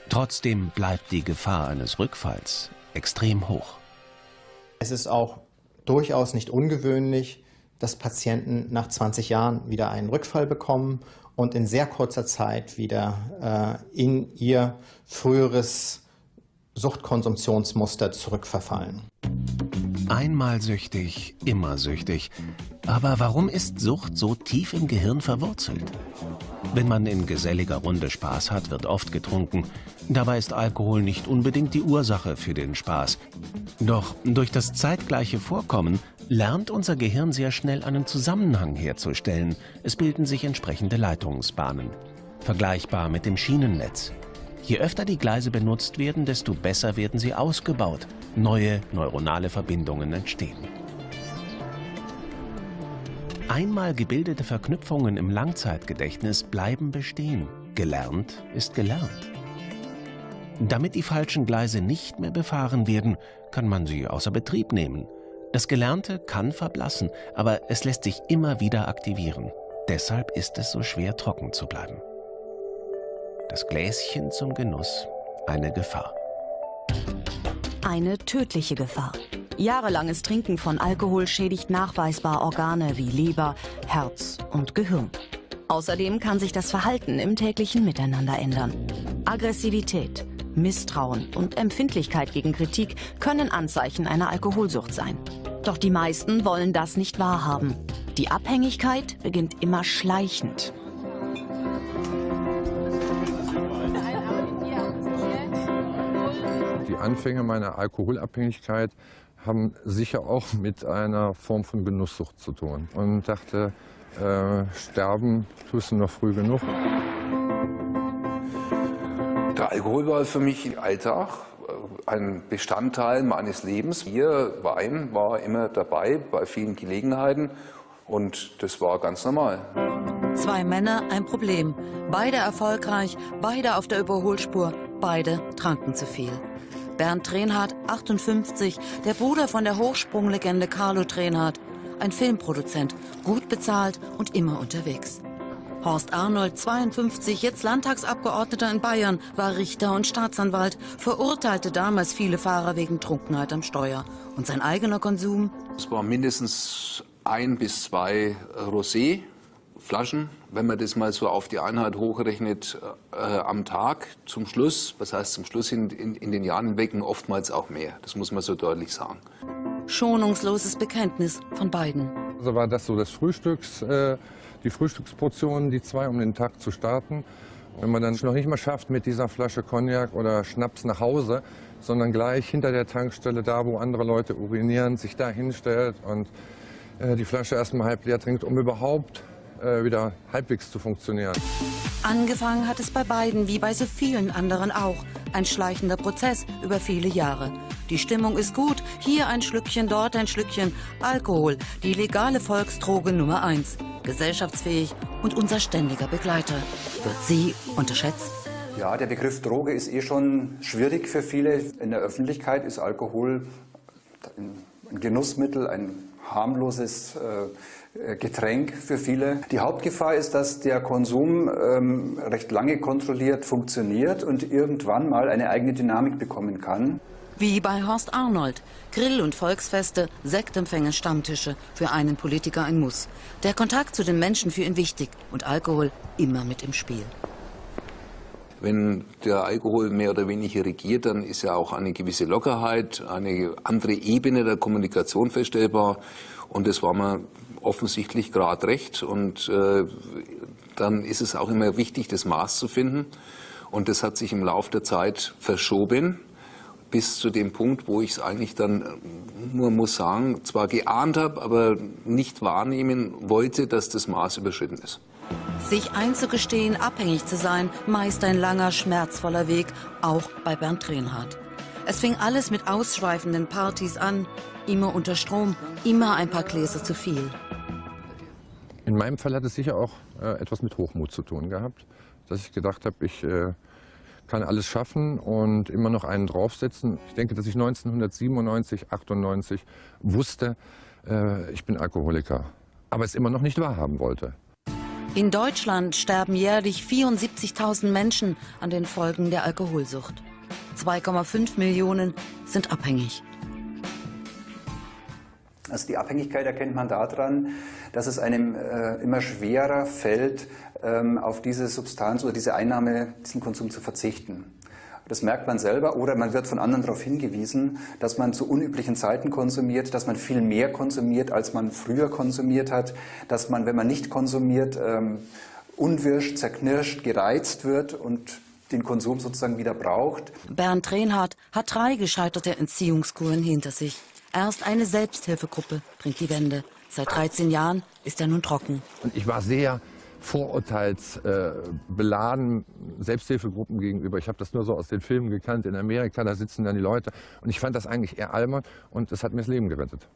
Trotzdem bleibt die Gefahr eines Rückfalls extrem hoch. Es ist auch durchaus nicht ungewöhnlich, dass Patienten nach zwanzig Jahren wieder einen Rückfall bekommen und in sehr kurzer Zeit wieder äh, in ihr früheres Suchtkonsumptionsmuster zurückverfallen. Einmal süchtig, immer süchtig. Aber warum ist Sucht so tief im Gehirn verwurzelt? Wenn man in geselliger Runde Spaß hat, wird oft getrunken. Dabei ist Alkohol nicht unbedingt die Ursache für den Spaß. Doch durch das zeitgleiche Vorkommen lernt unser Gehirn sehr schnell einen Zusammenhang herzustellen. Es bilden sich entsprechende Leitungsbahnen. Vergleichbar mit dem Schienennetz. Je öfter die Gleise benutzt werden, desto besser werden sie ausgebaut. Neue neuronale Verbindungen entstehen. Einmal gebildete Verknüpfungen im Langzeitgedächtnis bleiben bestehen. Gelernt ist gelernt. Damit die falschen Gleise nicht mehr befahren werden, kann man sie außer Betrieb nehmen. Das Gelernte kann verblassen, aber es lässt sich immer wieder aktivieren. Deshalb ist es so schwer, trocken zu bleiben. Das Gläschen zum Genuss, eine Gefahr. Eine tödliche Gefahr. Jahrelanges Trinken von Alkohol schädigt nachweisbar Organe wie Leber, Herz und Gehirn. Außerdem kann sich das Verhalten im täglichen Miteinander ändern. Aggressivität, Misstrauen und Empfindlichkeit gegen Kritik können Anzeichen einer Alkoholsucht sein. Doch die meisten wollen das nicht wahrhaben. Die Abhängigkeit beginnt immer schleichend. Die Anfänge meiner Alkoholabhängigkeit haben sicher auch mit einer Form von Genusssucht zu tun. Und dachte, äh, sterben tust du noch früh genug. Der Alkohol war für mich Alltag, ein Bestandteil meines Lebens. Bier, Wein war immer dabei bei vielen Gelegenheiten und das war ganz normal. Zwei Männer, ein Problem. Beide erfolgreich, beide auf der Überholspur, beide tranken zu viel. Bernd Reinhardt, achtundfünfzig, der Bruder von der Hochsprunglegende Carlo Thränhardt, ein Filmproduzent, gut bezahlt und immer unterwegs. Horst Arnold, zweiundfünfzig, jetzt Landtagsabgeordneter in Bayern, war Richter und Staatsanwalt, verurteilte damals viele Fahrer wegen Trunkenheit am Steuer. Und sein eigener Konsum? Es waren mindestens ein bis zwei Rosé-Flaschen, wenn man das mal so auf die Einheit hochrechnet, äh, am Tag zum Schluss. Was heißt zum Schluss in, in, in den Jahren wecken oftmals auch mehr. Das muss man so deutlich sagen. Schonungsloses Bekenntnis von beiden. Also war das so das Frühstücks... Äh Die Frühstücksportionen, die zwei, um den Tag zu starten. Wenn man dann noch nicht mal schafft mit dieser Flasche Cognac oder Schnaps nach Hause, sondern gleich hinter der Tankstelle, da wo andere Leute urinieren, sich da hinstellt und äh, die Flasche erstmal halb leer trinkt, um überhaupt äh, wieder halbwegs zu funktionieren. Angefangen hat es bei beiden, wie bei so vielen anderen auch. Ein schleichender Prozess über viele Jahre. Die Stimmung ist gut, hier ein Schlückchen, dort ein Schlückchen. Alkohol, die legale Volksdroge Nummer eins. Gesellschaftsfähig und unser ständiger Begleiter. Wird sie unterschätzt? Ja, der Begriff Droge ist eh schon schwierig für viele. In der Öffentlichkeit ist Alkohol ein Genussmittel, ein harmloses äh, Getränk für viele. Die Hauptgefahr ist, dass der Konsum ähm, recht lange kontrolliert funktioniert und irgendwann mal eine eigene Dynamik bekommen kann. Wie bei Horst Arnold. Grill- und Volksfeste, Sektempfänge, Stammtische. Für einen Politiker ein Muss. Der Kontakt zu den Menschen für ihn wichtig und Alkohol immer mit im Spiel. Wenn der Alkohol mehr oder weniger regiert, dann ist ja auch eine gewisse Lockerheit, eine andere Ebene der Kommunikation feststellbar. Und das war mir offensichtlich gerade recht. Und äh, dann ist es auch immer wichtig, das Maß zu finden. Und das hat sich im Laufe der Zeit verschoben. Bis zu dem Punkt, wo ich es eigentlich dann, nur muss sagen, zwar geahnt habe, aber nicht wahrnehmen wollte, dass das Maß überschritten ist. Sich einzugestehen, abhängig zu sein, meist ein langer, schmerzvoller Weg, auch bei Bernd Reinhardt. Es fing alles mit ausschweifenden Partys an, immer unter Strom, immer ein paar Gläser zu viel. In meinem Fall hat es sicher auch äh, etwas mit Hochmut zu tun gehabt, dass ich gedacht habe, ich... Äh, kann alles schaffen und immer noch einen draufsetzen. Ich denke, dass ich neunzehnhundertsiebenundneunzig, achtundneunzig wusste, äh, ich bin Alkoholiker, aber es immer noch nicht wahrhaben wollte. In Deutschland sterben jährlich vierundsiebzigtausend Menschen an den Folgen der Alkoholsucht. zwei Komma fünf Millionen sind abhängig. Also die Abhängigkeit erkennt man daran, dass es einem äh, immer schwerer fällt, ähm, auf diese Substanz oder diese Einnahme, diesen Konsum zu verzichten. Das merkt man selber oder man wird von anderen darauf hingewiesen, dass man zu unüblichen Zeiten konsumiert, dass man viel mehr konsumiert, als man früher konsumiert hat, dass man, wenn man nicht konsumiert, ähm, unwirsch, zerknirscht, gereizt wird und den Konsum sozusagen wieder braucht. Bernd Reinhardt hat drei gescheiterte Entziehungskuren hinter sich. Erst eine Selbsthilfegruppe bringt die Wende. Seit dreizehn Jahren ist er nun trocken. Und ich war sehr vorurteilsbeladen äh, Selbsthilfegruppen gegenüber. Ich habe das nur so aus den Filmen gekannt. In Amerika, da sitzen dann die Leute. Und ich fand das eigentlich eher albern und das hat mir das Leben gerettet.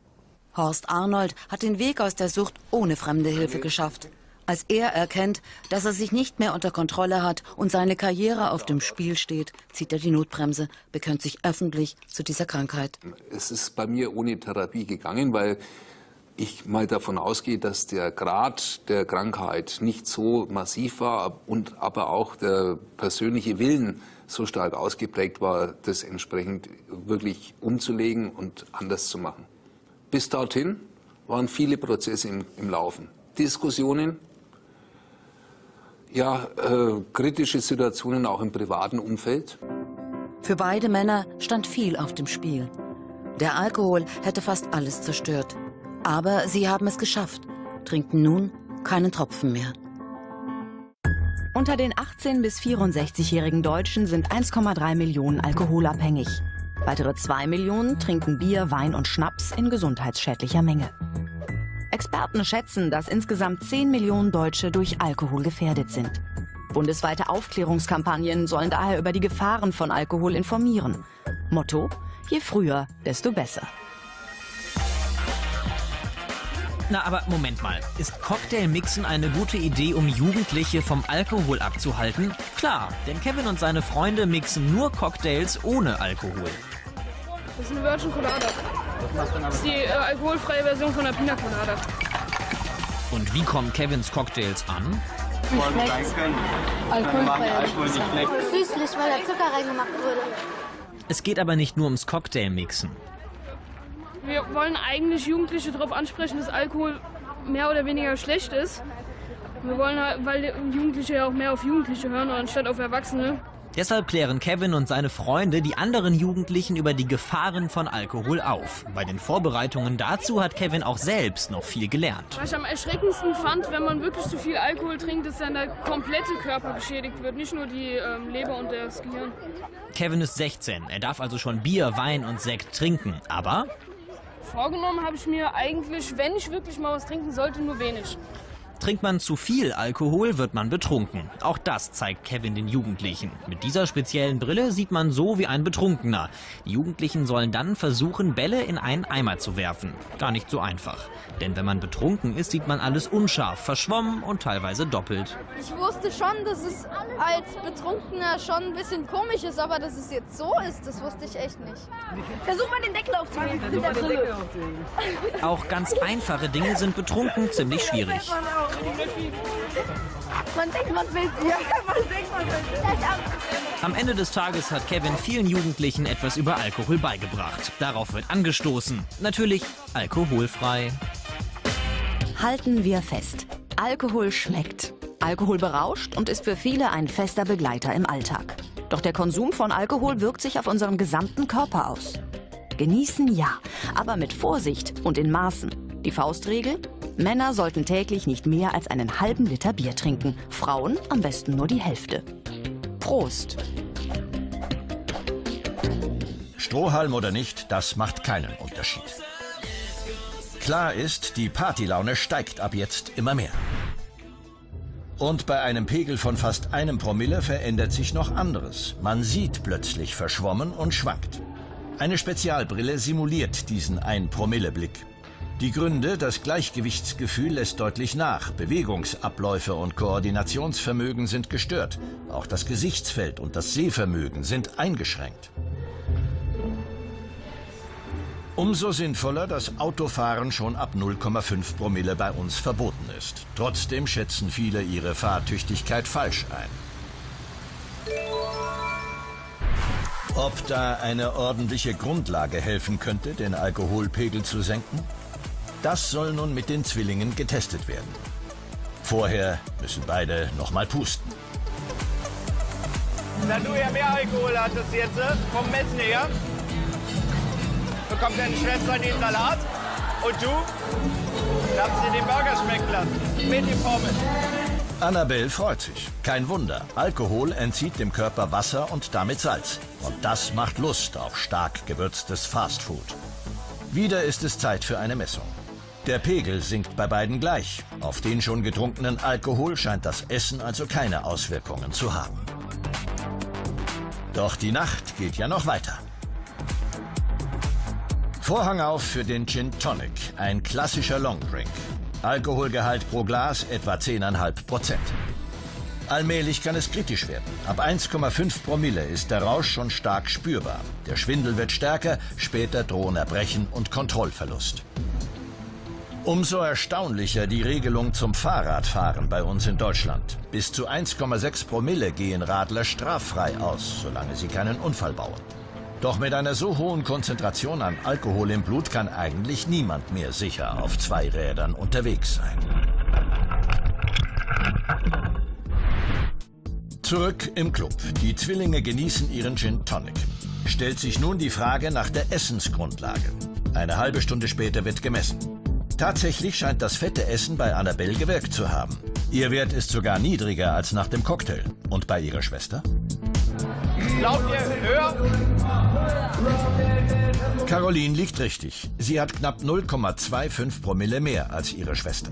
Horst Arnold hat den Weg aus der Sucht ohne fremde Hilfe geschafft. Als er erkennt, dass er sich nicht mehr unter Kontrolle hat und seine Karriere auf dem Spiel steht, zieht er die Notbremse, bekennt sich öffentlich zu dieser Krankheit. Es ist bei mir ohne Therapie gegangen, weil ich mal davon ausgehe, dass der Grad der Krankheit nicht so massiv war und aber auch der persönliche Willen so stark ausgeprägt war, das entsprechend wirklich umzulegen und anders zu machen. Bis dorthin waren viele Prozesse im, im Laufen. Diskussionen, ja, äh, kritische Situationen auch im privaten Umfeld. Für beide Männer stand viel auf dem Spiel. Der Alkohol hätte fast alles zerstört. Aber sie haben es geschafft, trinken nun keinen Tropfen mehr. Unter den achtzehn bis vierundsechzig-jährigen Deutschen sind eins Komma drei Millionen alkoholabhängig. Weitere zwei Millionen trinken Bier, Wein und Schnaps in gesundheitsschädlicher Menge. Experten schätzen, dass insgesamt zehn Millionen Deutsche durch Alkohol gefährdet sind. Bundesweite Aufklärungskampagnen sollen daher über die Gefahren von Alkohol informieren. Motto: Je früher, desto besser. Na, aber Moment mal. Ist Cocktailmixen eine gute Idee, um Jugendliche vom Alkohol abzuhalten? Klar, denn Kevin und seine Freunde mixen nur Cocktails ohne Alkohol. Das ist eine Virgin Colada. Das ist die äh, alkoholfreie Version von der Pina Colada. Und wie kommen Kevins Cocktails an? Nicht schlecht. Alkoholfrei. Alkohol nicht schlecht. Süßlich, weil da Zucker reingemacht wurde. Es geht aber nicht nur ums Cocktailmixen. Wir wollen eigentlich Jugendliche darauf ansprechen, dass Alkohol mehr oder weniger schlecht ist. Wir wollen, weil Jugendliche ja auch mehr auf Jugendliche hören, anstatt auf Erwachsene. Deshalb klären Kevin und seine Freunde die anderen Jugendlichen über die Gefahren von Alkohol auf. Bei den Vorbereitungen dazu hat Kevin auch selbst noch viel gelernt. Was ich am erschreckendsten fand, wenn man wirklich zu viel Alkohol trinkt, ist, dass der komplette Körper geschädigt wird, nicht nur die ähm, Leber und das Gehirn. Kevin ist sechzehn, er darf also schon Bier, Wein und Sekt trinken, aber... Vorgenommen habe ich mir eigentlich, wenn ich wirklich mal was trinken sollte, nur wenig. Trinkt man zu viel Alkohol, wird man betrunken. Auch das zeigt Kevin den Jugendlichen. Mit dieser speziellen Brille sieht man so wie ein Betrunkener. Die Jugendlichen sollen dann versuchen, Bälle in einen Eimer zu werfen. Gar nicht so einfach. Denn wenn man betrunken ist, sieht man alles unscharf, verschwommen und teilweise doppelt. Ich wusste schon, dass es als Betrunkener schon ein bisschen komisch ist, aber dass es jetzt so ist, das wusste ich echt nicht. Versuch mal den Deckel aufzunehmen. Auch ganz einfache Dinge sind betrunken ziemlich schwierig. Man denkt, man will. Ja, man denkt, man will. Am Ende des Tages hat Kevin vielen Jugendlichen etwas über Alkohol beigebracht. Darauf wird angestoßen. Natürlich alkoholfrei. Halten wir fest. Alkohol schmeckt. Alkohol berauscht und ist für viele ein fester Begleiter im Alltag. Doch der Konsum von Alkohol wirkt sich auf unseren gesamten Körper aus. Genießen ja, aber mit Vorsicht und in Maßen. Die Faustregel? Männer sollten täglich nicht mehr als einen halben Liter Bier trinken. Frauen am besten nur die Hälfte. Prost! Strohhalm oder nicht, das macht keinen Unterschied. Klar ist, die Partylaune steigt ab jetzt immer mehr. Und bei einem Pegel von fast einem Promille verändert sich noch anderes. Man sieht plötzlich verschwommen und schwankt. Eine Spezialbrille simuliert diesen Ein-Promille-Blick. Die Gründe, das Gleichgewichtsgefühl lässt deutlich nach, Bewegungsabläufe und Koordinationsvermögen sind gestört, auch das Gesichtsfeld und das Sehvermögen sind eingeschränkt. Umso sinnvoller, dass Autofahren schon ab null Komma fünf Promille bei uns verboten ist. Trotzdem schätzen viele ihre Fahrtüchtigkeit falsch ein. Ob da eine ordentliche Grundlage helfen könnte, den Alkoholpegel zu senken? Das soll nun mit den Zwillingen getestet werden. Vorher müssen beide noch mal pusten. Da du ja mehr Alkohol hattest jetzt, vom Messen her, bekommt deine Schwester den Salat und du darfst dir den Burger schmecken lassen, mit den Pommes. Annabelle freut sich. Kein Wunder, Alkohol entzieht dem Körper Wasser und damit Salz. Und das macht Lust auf stark gewürztes Fastfood. Wieder ist es Zeit für eine Messung. Der Pegel sinkt bei beiden gleich. Auf den schon getrunkenen Alkohol scheint das Essen also keine Auswirkungen zu haben. Doch die Nacht geht ja noch weiter. Vorhang auf für den Gin Tonic, ein klassischer Longdrink. Alkoholgehalt pro Glas etwa zehn Komma fünf Prozent. Allmählich kann es kritisch werden. Ab eins Komma fünf Promille ist der Rausch schon stark spürbar. Der Schwindel wird stärker, später drohen Erbrechen und Kontrollverlust. Umso erstaunlicher die Regelung zum Fahrradfahren bei uns in Deutschland. Bis zu eins Komma sechs Promille gehen Radler straffrei aus, solange sie keinen Unfall bauen. Doch mit einer so hohen Konzentration an Alkohol im Blut kann eigentlich niemand mehr sicher auf zwei Rädern unterwegs sein. Zurück im Club. Die Zwillinge genießen ihren Gin Tonic. Stellt sich nun die Frage nach der Essensgrundlage. Eine halbe Stunde später wird gemessen. Tatsächlich scheint das fette Essen bei Annabelle gewirkt zu haben. Ihr Wert ist sogar niedriger als nach dem Cocktail. Und bei ihrer Schwester? Glaubt ihr höher? Caroline liegt richtig. Sie hat knapp null Komma fünfundzwanzig Promille mehr als ihre Schwester.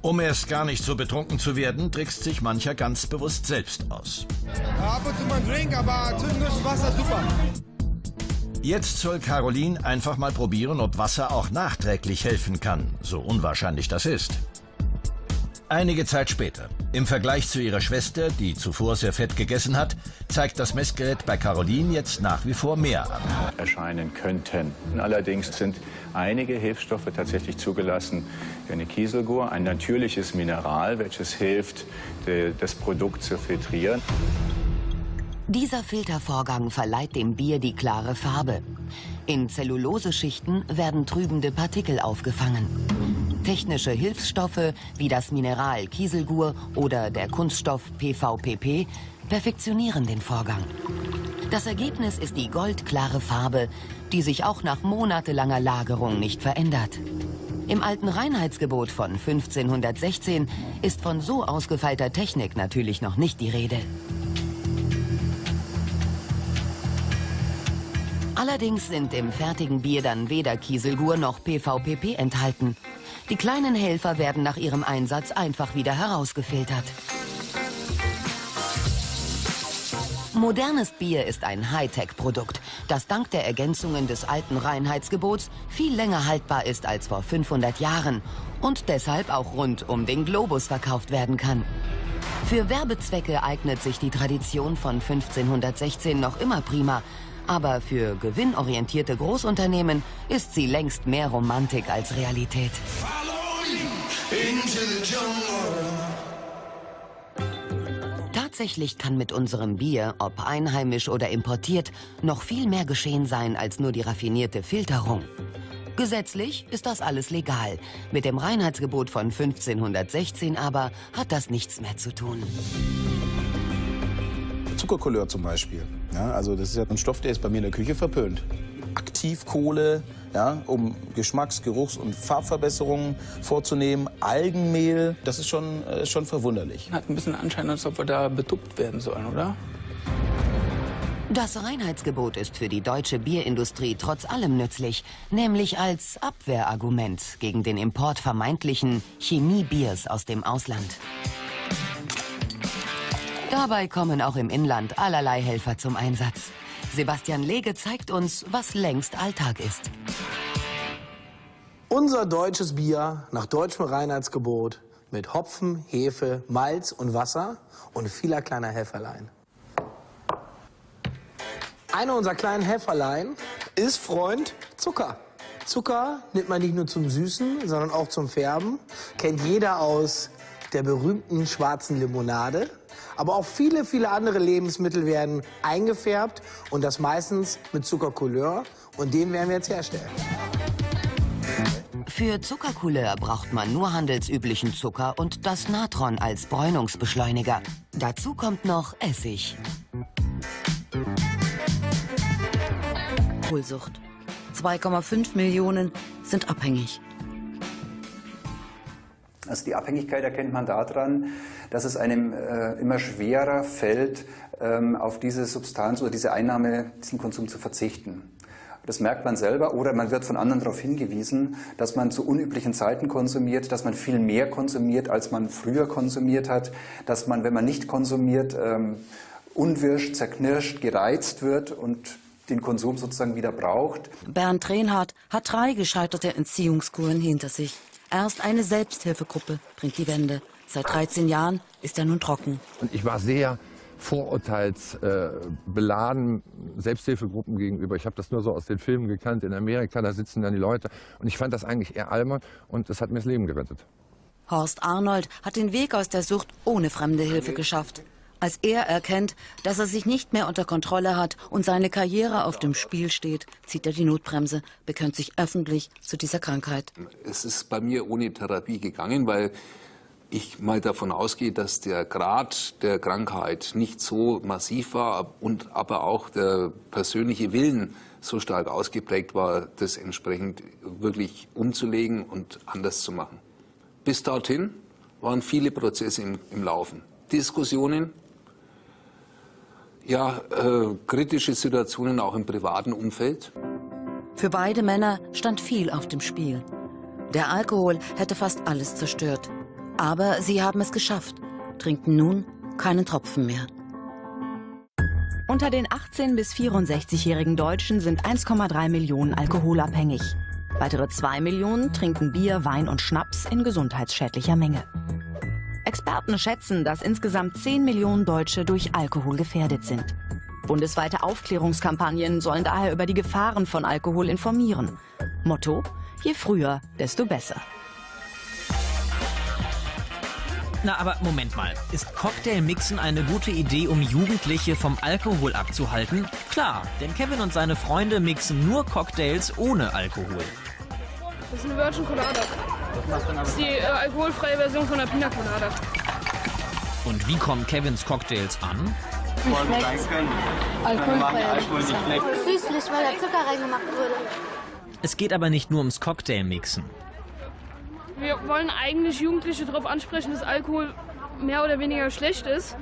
Um erst gar nicht so betrunken zu werden, trickst sich mancher ganz bewusst selbst aus. Ab und zu mal einen Drink, aber zwischendurch Wasser, super. Jetzt soll Caroline einfach mal probieren, ob Wasser auch nachträglich helfen kann, so unwahrscheinlich das ist. Einige Zeit später, im Vergleich zu ihrer Schwester, die zuvor sehr fett gegessen hat, zeigt das Messgerät bei Caroline jetzt nach wie vor mehr an. Erscheinen könnten. Allerdings sind einige Hilfsstoffe tatsächlich zugelassen, wie eine Kieselgur, ein natürliches Mineral, welches hilft, das Produkt zu filtrieren. Dieser Filtervorgang verleiht dem Bier die klare Farbe. In Zelluloseschichten werden trübende Partikel aufgefangen. Technische Hilfsstoffe wie das Mineral Kieselgur oder der Kunststoff P V P P perfektionieren den Vorgang. Das Ergebnis ist die goldklare Farbe, die sich auch nach monatelanger Lagerung nicht verändert. Im alten Reinheitsgebot von fünfzehnhundertsechzehn ist von so ausgefeilter Technik natürlich noch nicht die Rede. Allerdings sind im fertigen Bier dann weder Kieselgur noch P V P P enthalten. Die kleinen Helfer werden nach ihrem Einsatz einfach wieder herausgefiltert. Modernes Bier ist ein Hightech-Produkt, das dank der Ergänzungen des alten Reinheitsgebots viel länger haltbar ist als vor fünfhundert Jahren und deshalb auch rund um den Globus verkauft werden kann. Für Werbezwecke eignet sich die Tradition von fünfzehnhundertsechzehn noch immer prima, aber für gewinnorientierte Großunternehmen ist sie längst mehr Romantik als Realität. Tatsächlich kann mit unserem Bier, ob einheimisch oder importiert, noch viel mehr geschehen sein als nur die raffinierte Filterung. Gesetzlich ist das alles legal. Mit dem Reinheitsgebot von fünfzehnhundertsechzehn aber hat das nichts mehr zu tun. Zuckercouleur zum Beispiel. Ja, also das ist ja ein Stoff, der ist bei mir in der Küche verpönt. Aktivkohle, ja, um Geschmacks-, Geruchs- und Farbverbesserungen vorzunehmen. Algenmehl, das ist schon, äh, schon verwunderlich. Hat ein bisschen Anschein, als ob wir da betuppt werden sollen, oder? Das Reinheitsgebot ist für die deutsche Bierindustrie trotz allem nützlich. Nämlich als Abwehrargument gegen den Import vermeintlichen Chemiebiers aus dem Ausland. Dabei kommen auch im Inland allerlei Helfer zum Einsatz. Sebastian Lege zeigt uns, was längst Alltag ist. Unser deutsches Bier nach deutschem Reinheitsgebot mit Hopfen, Hefe, Malz und Wasser und vieler kleiner Helferlein. Einer unserer kleinen Helferlein ist Freund Zucker. Zucker nimmt man nicht nur zum Süßen, sondern auch zum Färben. Kennt jeder aus der berühmten schwarzen Limonade. Aber auch viele, viele andere Lebensmittel werden eingefärbt und das meistens mit Zuckercouleur und den werden wir jetzt herstellen. Für Zuckercouleur braucht man nur handelsüblichen Zucker und das Natron als Bräunungsbeschleuniger. Dazu kommt noch Essig. Alkoholsucht. zwei Komma fünf Millionen sind abhängig. Also die Abhängigkeit erkennt man daran, dass es einem äh, immer schwerer fällt, ähm, auf diese Substanz oder diese Einnahme, diesen Konsum zu verzichten. Das merkt man selber oder man wird von anderen darauf hingewiesen, dass man zu unüblichen Zeiten konsumiert, dass man viel mehr konsumiert, als man früher konsumiert hat, dass man, wenn man nicht konsumiert, ähm, unwirsch, zerknirscht, gereizt wird und den Konsum sozusagen wieder braucht. Bernd Reinhardt hat drei gescheiterte Entziehungskuren hinter sich. Erst eine Selbsthilfegruppe bringt die Wende. Seit dreizehn Jahren ist er nun trocken. Und ich war sehr vorurteilsbeladen äh, Selbsthilfegruppen gegenüber. Ich habe das nur so aus den Filmen gekannt. In Amerika, da sitzen dann die Leute. Und ich fand das eigentlich eher albern und das hat mir das Leben gerettet. Horst Arnold hat den Weg aus der Sucht ohne fremde Hilfe geschafft. Als er erkennt, dass er sich nicht mehr unter Kontrolle hat und seine Karriere auf dem Spiel steht, zieht er die Notbremse, bekennt sich öffentlich zu dieser Krankheit. Es ist bei mir ohne Therapie gegangen, weil ich mal davon ausgehe, dass der Grad der Krankheit nicht so massiv war und aber auch der persönliche Willen so stark ausgeprägt war, das entsprechend wirklich umzulegen und anders zu machen. Bis dorthin waren viele Prozesse im, im Laufen. Diskussionen, ja, äh, kritische Situationen auch im privaten Umfeld. Für beide Männer stand viel auf dem Spiel. Der Alkohol hätte fast alles zerstört. Aber sie haben es geschafft, trinken nun keinen Tropfen mehr. Unter den achtzehn bis vierundsechzigjährigen Deutschen sind eins Komma drei Millionen alkoholabhängig. Weitere zwei Millionen trinken Bier, Wein und Schnaps in gesundheitsschädlicher Menge. Experten schätzen, dass insgesamt zehn Millionen Deutsche durch Alkohol gefährdet sind. Bundesweite Aufklärungskampagnen sollen daher über die Gefahren von Alkohol informieren. Motto: Je früher, desto besser. Na, aber Moment mal. Ist Cocktailmixen eine gute Idee, um Jugendliche vom Alkohol abzuhalten? Klar, denn Kevin und seine Freunde mixen nur Cocktails ohne Alkohol. Das ist eine Virgin Colada. Das ist die äh, alkoholfreie Version von der Pina Colada. Und wie kommen Kevins Cocktails an? Wie schmeckt's? Alkoholfrei. Süßlich, weil da Zucker reingemacht wurde. Es geht aber nicht nur ums Cocktailmixen. Wir wollen eigentlich Jugendliche darauf ansprechen, dass Alkohol mehr oder weniger schlecht ist.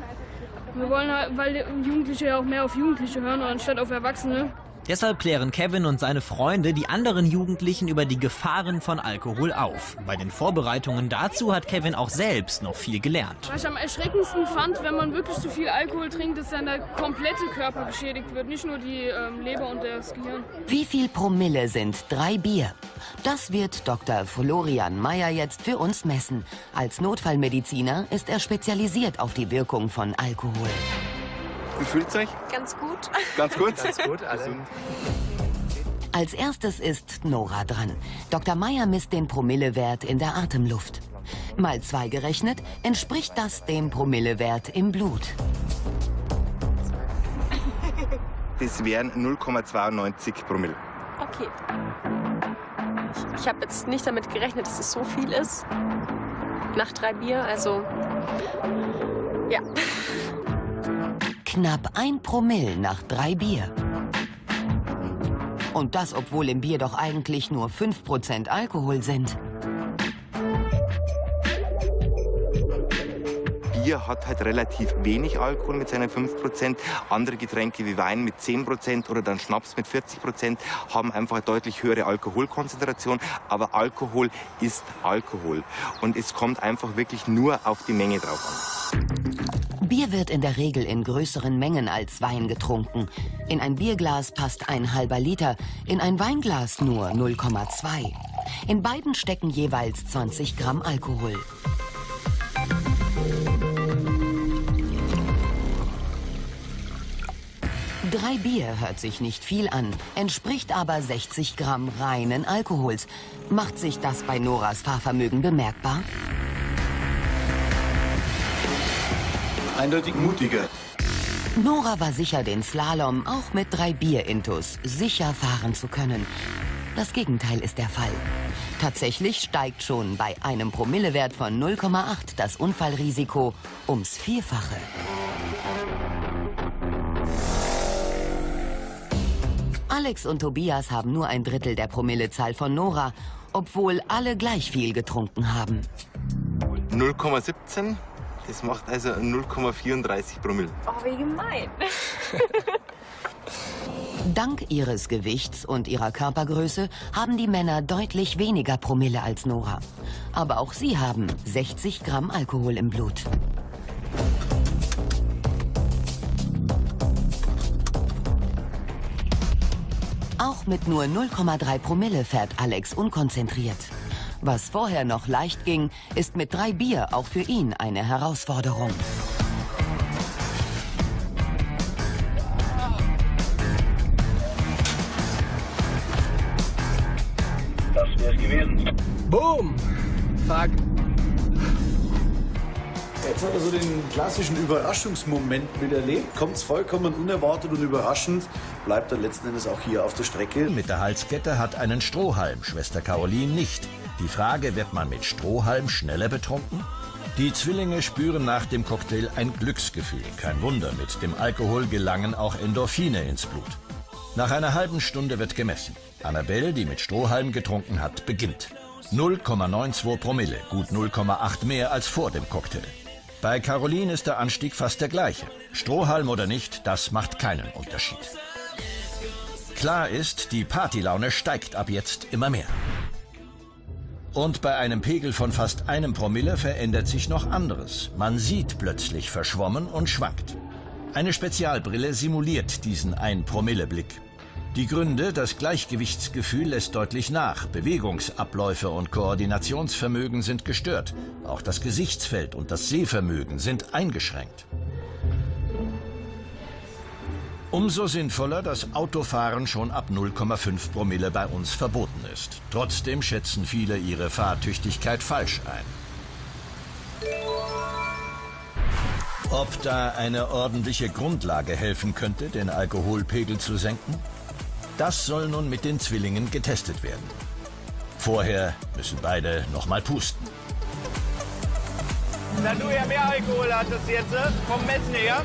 Wir wollen halt, weil Jugendliche ja auch mehr auf Jugendliche hören, anstatt auf Erwachsene. Deshalb klären Kevin und seine Freunde die anderen Jugendlichen über die Gefahren von Alkohol auf. Bei den Vorbereitungen dazu hat Kevin auch selbst noch viel gelernt. Was ich am erschreckendsten fand, wenn man wirklich zu viel Alkohol trinkt, ist dann der komplette Körper geschädigt wird, nicht nur die ähm, Leber und das Gehirn. Wie viel Promille sind drei Bier? Das wird Doktor Florian Meier jetzt für uns messen. Als Notfallmediziner ist er spezialisiert auf die Wirkung von Alkohol. Wie fühlt es euch? Ganz gut. Ganz gut? Ganz gut, also. Als erstes ist Nora dran. Doktor Meier misst den Promillewert in der Atemluft. Mal zwei gerechnet entspricht das dem Promillewert im Blut. Das wären null Komma zweiundneunzig Promille. Okay. Ich, ich habe jetzt nicht damit gerechnet, dass es so viel ist. Nach drei Bier, also. Ja. Knapp ein Promille nach drei Bier. Und das, obwohl im Bier doch eigentlich nur fünf Prozent Alkohol sind. Bier hat halt relativ wenig Alkohol mit seinen fünf Prozent. Andere Getränke wie Wein mit zehn Prozent oder dann Schnaps mit vierzig Prozent haben einfach eine deutlich höhere Alkoholkonzentration. Aber Alkohol ist Alkohol. Und es kommt einfach wirklich nur auf die Menge drauf an. Bier wird in der Regel in größeren Mengen als Wein getrunken. In ein Bierglas passt ein halber Liter, in ein Weinglas nur null Komma zwei. In beiden stecken jeweils zwanzig Gramm Alkohol. Drei Bier hört sich nicht viel an, entspricht aber sechzig Gramm reinen Alkohols. Macht sich das bei Noras Fahrvermögen bemerkbar? Eindeutig mutiger. Nora war sicher, den Slalom auch mit drei Bier-Intus sicher fahren zu können. Das Gegenteil ist der Fall. Tatsächlich steigt schon bei einem Promillewert von null Komma acht das Unfallrisiko ums Vierfache. Alex und Tobias haben nur ein Drittel der Promillezahl von Nora, obwohl alle gleich viel getrunken haben. null Komma siebzehn, das macht also null Komma vierunddreißig Promille. Oh, wie gemein. Dank ihres Gewichts und ihrer Körpergröße haben die Männer deutlich weniger Promille als Nora. Aber auch sie haben sechzig Gramm Alkohol im Blut. Auch mit nur null Komma drei Promille fährt Alex unkonzentriert. Was vorher noch leicht ging, ist mit drei Bier auch für ihn eine Herausforderung. Boom! Fuck! Jetzt hat er so den klassischen Überraschungsmoment miterlebt. Kommt vollkommen unerwartet und überraschend. Bleibt dann letzten Endes auch hier auf der Strecke. Mit der Halskette hat einen Strohhalm, Schwester Caroline nicht. Die Frage, wird man mit Strohhalm schneller betrunken? Die Zwillinge spüren nach dem Cocktail ein Glücksgefühl. Kein Wunder, mit dem Alkohol gelangen auch Endorphine ins Blut. Nach einer halben Stunde wird gemessen. Annabelle, die mit Strohhalm getrunken hat, beginnt. null Komma zweiundneunzig Promille, gut null Komma acht mehr als vor dem Cocktail. Bei Caroline ist der Anstieg fast der gleiche. Strohhalm oder nicht, das macht keinen Unterschied. Klar ist, die Partylaune steigt ab jetzt immer mehr. Und bei einem Pegel von fast einem Promille verändert sich noch anderes. Man sieht plötzlich verschwommen und schwankt. Eine Spezialbrille simuliert diesen Ein-Promille-Blick. Die Gründe, das Gleichgewichtsgefühl lässt deutlich nach. Bewegungsabläufe und Koordinationsvermögen sind gestört. Auch das Gesichtsfeld und das Sehvermögen sind eingeschränkt. Umso sinnvoller, dass Autofahren schon ab null Komma fünf Promille bei uns verboten ist. Trotzdem schätzen viele ihre Fahrtüchtigkeit falsch ein. Ob da eine ordentliche Grundlage helfen könnte, den Alkoholpegel zu senken? Das soll nun mit den Zwillingen getestet werden. Vorher müssen beide nochmal pusten. Da du ja mehr Alkohol hattest jetzt, komm messen her.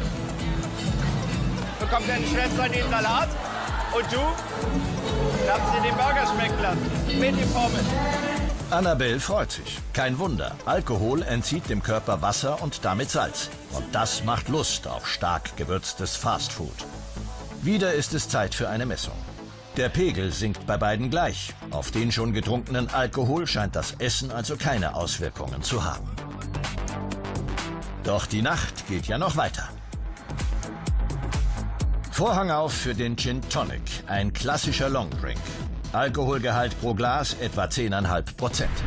Bekommt deine Schwester den Salat und du darfst dir den Burger schmecken lassen. Mit die Formel. Annabelle freut sich. Kein Wunder, Alkohol entzieht dem Körper Wasser und damit Salz. Und das macht Lust auf stark gewürztes Fastfood. Wieder ist es Zeit für eine Messung. Der Pegel sinkt bei beiden gleich. Auf den schon getrunkenen Alkohol scheint das Essen also keine Auswirkungen zu haben. Doch die Nacht geht ja noch weiter. Vorhang auf für den Gin Tonic, ein klassischer Longdrink. Alkoholgehalt pro Glas etwa zehn Komma fünf Prozent.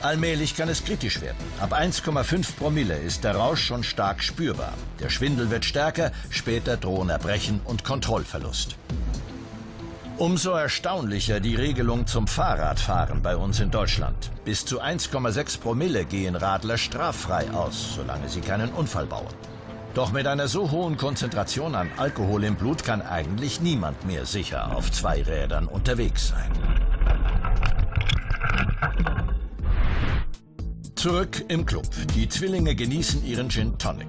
Allmählich kann es kritisch werden. Ab eins Komma fünf Promille ist der Rausch schon stark spürbar. Der Schwindel wird stärker, später drohen Erbrechen und Kontrollverlust. Umso erstaunlicher die Regelung zum Fahrradfahren bei uns in Deutschland. Bis zu eins Komma sechs Promille gehen Radler straffrei aus, solange sie keinen Unfall bauen. Doch mit einer so hohen Konzentration an Alkohol im Blut kann eigentlich niemand mehr sicher auf zwei Rädern unterwegs sein. Zurück im Club. Die Zwillinge genießen ihren Gin Tonic.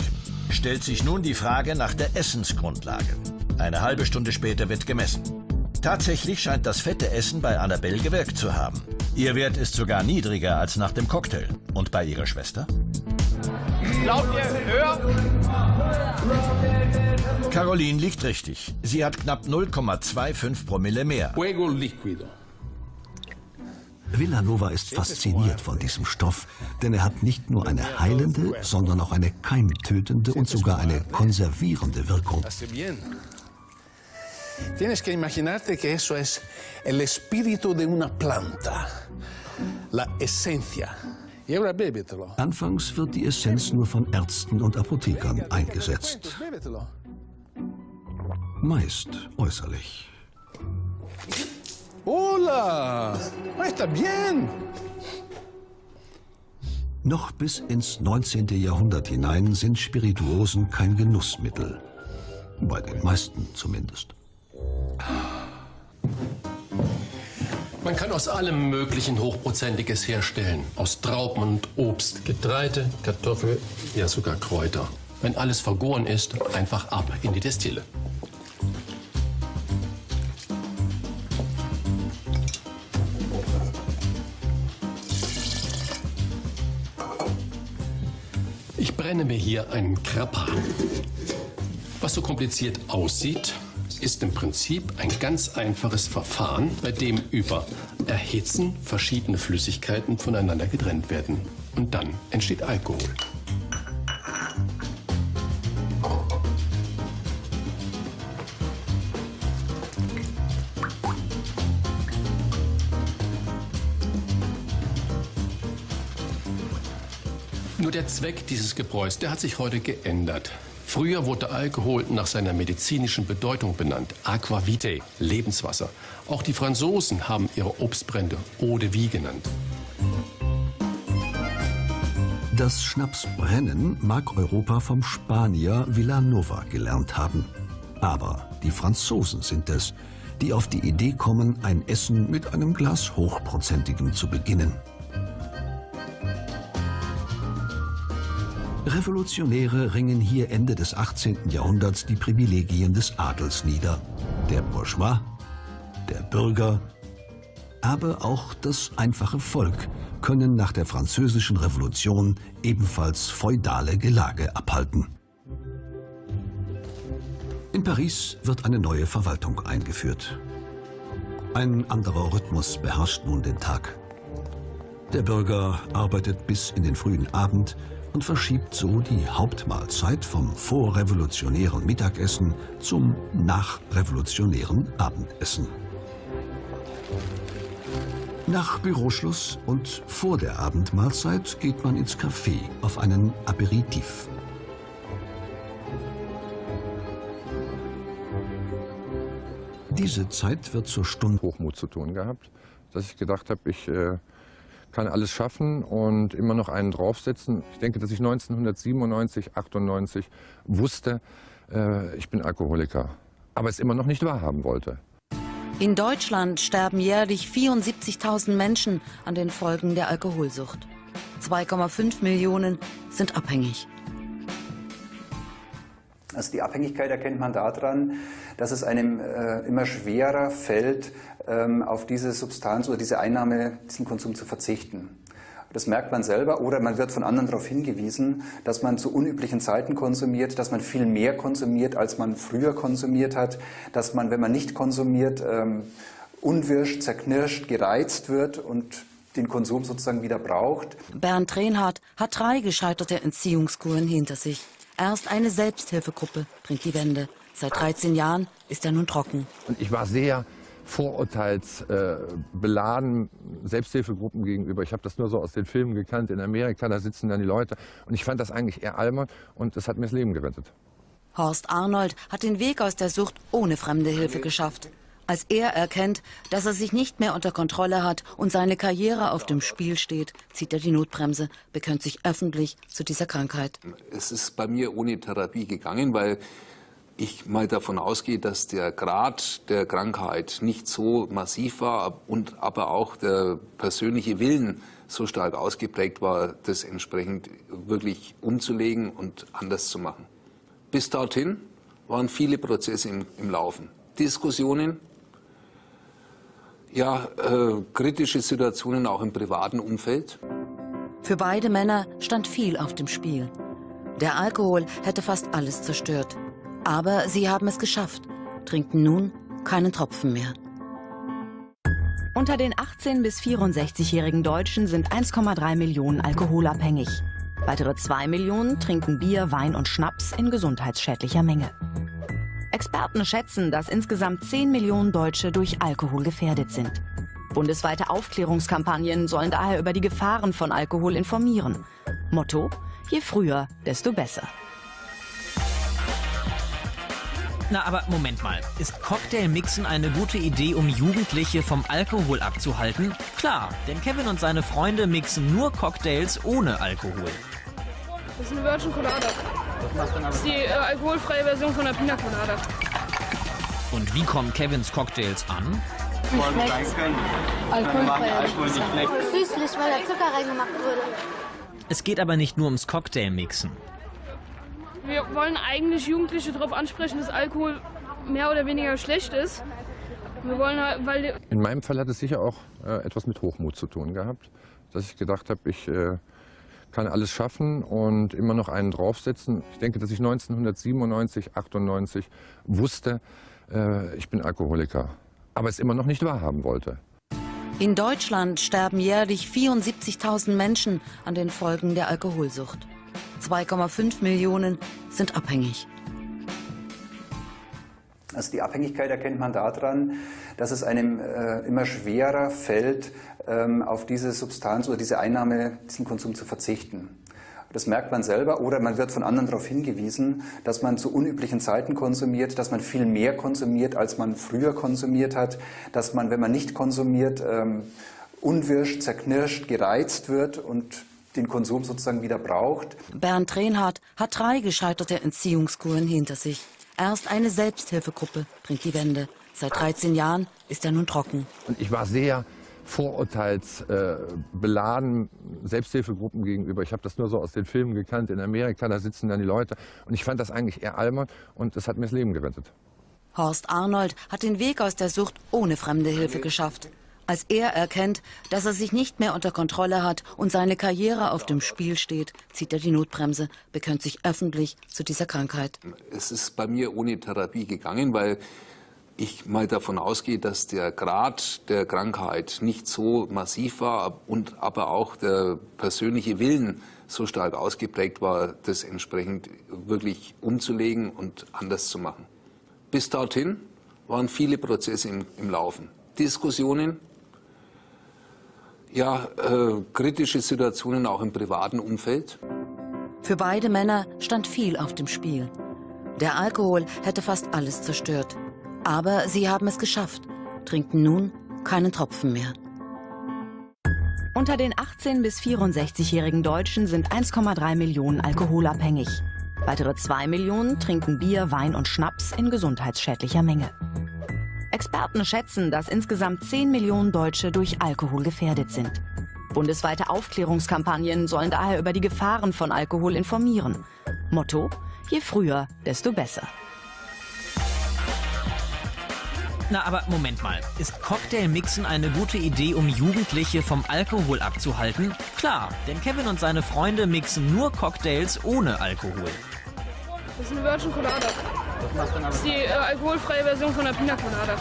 Stellt sich nun die Frage nach der Essensgrundlage. Eine halbe Stunde später wird gemessen. Tatsächlich scheint das fette Essen bei Annabelle gewirkt zu haben. Ihr Wert ist sogar niedriger als nach dem Cocktail. Und bei ihrer Schwester? Glaubt ihr höher? Caroline liegt richtig. Sie hat knapp null Komma fünfundzwanzig Promille mehr. Fuego liquido. Villanova ist fasziniert von diesem Stoff, denn er hat nicht nur eine heilende, sondern auch eine keimtötende und sogar eine konservierende Wirkung. Tienes que imaginarte que eso es el espíritu de una planta, la esencia. Anfangs wird die Essenz nur von Ärzten und Apothekern eingesetzt. Meist äußerlich. Hola! Está bien! Noch bis ins neunzehnte Jahrhundert hinein sind Spirituosen kein Genussmittel. Bei den meisten zumindest. Man kann aus allem Möglichen Hochprozentiges herstellen. Aus Trauben und Obst, Getreide, Kartoffeln, ja sogar Kräuter. Wenn alles vergoren ist, einfach ab in die Destille. brenne mir hier einen Krapper. Was so kompliziert aussieht, ist im Prinzip ein ganz einfaches Verfahren, bei dem über Erhitzen verschiedene Flüssigkeiten voneinander getrennt werden. Und dann entsteht Alkohol. Nur der Zweck dieses Gebräus, der hat sich heute geändert. Früher wurde Alkohol nach seiner medizinischen Bedeutung benannt. Aquavitae, Lebenswasser. Auch die Franzosen haben ihre Obstbrände Eau de Vie genannt. Das Schnapsbrennen mag Europa vom Spanier Villanova gelernt haben. Aber die Franzosen sind es, die auf die Idee kommen, ein Essen mit einem Glas Hochprozentigem zu beginnen. Revolutionäre ringen hier Ende des achtzehnten Jahrhunderts die Privilegien des Adels nieder. Der Bourgeois, der Bürger, aber auch das einfache Volk können nach der Französischen Revolution ebenfalls feudale Gelage abhalten. In Paris wird eine neue Verwaltung eingeführt. Ein anderer Rhythmus beherrscht nun den Tag. Der Bürger arbeitet bis in den frühen Abend und verschiebt so die Hauptmahlzeit vom vorrevolutionären Mittagessen zum nachrevolutionären Abendessen. Nach Büroschluss und vor der Abendmahlzeit geht man ins Café auf einen Aperitif. Diese Zeit wird zur Stunde Hochmut zu tun gehabt, dass ich gedacht habe, ich äh kann alles schaffen und immer noch einen draufsetzen. Ich denke, dass ich neunzehnhundertsiebenundneunzig, achtundneunzig wusste, äh, ich bin Alkoholiker, aber es immer noch nicht wahrhaben wollte. In Deutschland sterben jährlich vierundsiebzigtausend Menschen an den Folgen der Alkoholsucht. zwei Komma fünf Millionen sind abhängig. Also die Abhängigkeit erkennt man daran, dass es einem äh, immer schwerer fällt, ähm, auf diese Substanz oder diese Einnahme, diesen Konsum zu verzichten. Das merkt man selber oder man wird von anderen darauf hingewiesen, dass man zu unüblichen Zeiten konsumiert, dass man viel mehr konsumiert, als man früher konsumiert hat, dass man, wenn man nicht konsumiert, ähm, unwirsch, zerknirscht, gereizt wird und den Konsum sozusagen wieder braucht. Bernd Reinhardt hat drei gescheiterte Entziehungskuren hinter sich. Erst eine Selbsthilfegruppe bringt die Wende. Seit dreizehn Jahren ist er nun trocken. Und ich war sehr vorurteilsbeladen Selbsthilfegruppen gegenüber. Ich habe das nur so aus den Filmen gekannt. In Amerika, da sitzen dann die Leute. Und ich fand das eigentlich eher albern und das hat mir das Leben gerettet. Horst Arnold hat den Weg aus der Sucht ohne fremde Hilfe geschafft. Als er erkennt, dass er sich nicht mehr unter Kontrolle hat und seine Karriere auf dem Spiel steht, zieht er die Notbremse, bekennt sich öffentlich zu dieser Krankheit. Es ist bei mir ohne Therapie gegangen, weil ich mal davon ausgehe, dass der Grad der Krankheit nicht so massiv war und aber auch der persönliche Willen so stark ausgeprägt war, das entsprechend wirklich umzulegen und anders zu machen. Bis dorthin waren viele Prozesse im, im Laufen. Diskussionen, ja, äh, kritische Situationen auch im privaten Umfeld. Für beide Männer stand viel auf dem Spiel. Der Alkohol hätte fast alles zerstört. Aber sie haben es geschafft, trinken nun keinen Tropfen mehr. Unter den achtzehn bis vierundsechzigjährigen Deutschen sind eins Komma drei Millionen alkoholabhängig. Weitere zwei Millionen trinken Bier, Wein und Schnaps in gesundheitsschädlicher Menge. Experten schätzen, dass insgesamt zehn Millionen Deutsche durch Alkohol gefährdet sind. Bundesweite Aufklärungskampagnen sollen daher über die Gefahren von Alkohol informieren. Motto: Je früher, desto besser. Na, aber Moment mal. Ist Cocktailmixen eine gute Idee, um Jugendliche vom Alkohol abzuhalten? Klar, denn Kevin und seine Freunde mixen nur Cocktails ohne Alkohol. Das ist eine Virgin Colada. Das ist die äh, alkoholfreie Version von der Pina Colada. Und wie kommen Kevins Cocktails an? Wie schmeckt's? Alkoholfrei. Süßlich, weil der Zucker reingemacht wurde. Es geht aber nicht nur ums Cocktailmixen. Wir wollen eigentlich Jugendliche darauf ansprechen, dass Alkohol mehr oder weniger schlecht ist. Wir wollen halt, weil in meinem Fall hat es sicher auch äh, etwas mit Hochmut zu tun gehabt, dass ich gedacht habe, ich äh, kann alles schaffen und immer noch einen draufsetzen. Ich denke, dass ich neunzehnhundertsiebenundneunzig, achtundneunzig wusste, äh, ich bin Alkoholiker, aber es immer noch nicht wahrhaben wollte. In Deutschland sterben jährlich vierundsiebzigtausend Menschen an den Folgen der Alkoholsucht. zwei Komma fünf Millionen sind abhängig. Also die Abhängigkeit erkennt man daran, dass es einem äh, immer schwerer fällt, ähm, auf diese Substanz oder diese Einnahme, diesen Konsum zu verzichten. Das merkt man selber oder man wird von anderen darauf hingewiesen, dass man zu unüblichen Zeiten konsumiert, dass man viel mehr konsumiert, als man früher konsumiert hat, dass man, wenn man nicht konsumiert, ähm, unwirsch, zerknirscht, gereizt wird und den Konsum sozusagen wieder braucht. Bernd Reinhardt hat drei gescheiterte Entziehungskuren hinter sich. Erst eine Selbsthilfegruppe bringt die Wende. Seit dreizehn Jahren ist er nun trocken. Und ich war sehr vorurteilsbeladen Selbsthilfegruppen gegenüber. Ich habe das nur so aus den Filmen gekannt. In Amerika, da sitzen dann die Leute. Und ich fand das eigentlich eher albern und das hat mir das Leben gerettet. Horst Arnold hat den Weg aus der Sucht ohne fremde Hilfe geschafft. Als er erkennt, dass er sich nicht mehr unter Kontrolle hat und seine Karriere auf dem Spiel steht, zieht er die Notbremse, bekennt sich öffentlich zu dieser Krankheit. Es ist bei mir ohne Therapie gegangen, weil ich mal davon ausgehe, dass der Grad der Krankheit nicht so massiv war und aber auch der persönliche Willen so stark ausgeprägt war, das entsprechend wirklich umzulegen und anders zu machen. Bis dorthin waren viele Prozesse im, im Laufen. Diskussionen, ja, äh, kritische Situationen auch im privaten Umfeld. Für beide Männer stand viel auf dem Spiel. Der Alkohol hätte fast alles zerstört. Aber sie haben es geschafft, trinken nun keinen Tropfen mehr. Unter den achtzehn bis vierundsechzigjährigen Deutschen sind eins Komma drei Millionen alkoholabhängig. Weitere zwei Millionen trinken Bier, Wein und Schnaps in gesundheitsschädlicher Menge. Experten schätzen, dass insgesamt zehn Millionen Deutsche durch Alkohol gefährdet sind. Bundesweite Aufklärungskampagnen sollen daher über die Gefahren von Alkohol informieren. Motto: Je früher, desto besser. Na, aber Moment mal. Ist Cocktailmixen eine gute Idee, um Jugendliche vom Alkohol abzuhalten? Klar, denn Kevin und seine Freunde mixen nur Cocktails ohne Alkohol. Das ist eine Virgin Colada. Das ist die äh, alkoholfreie Version von der Pina Colada.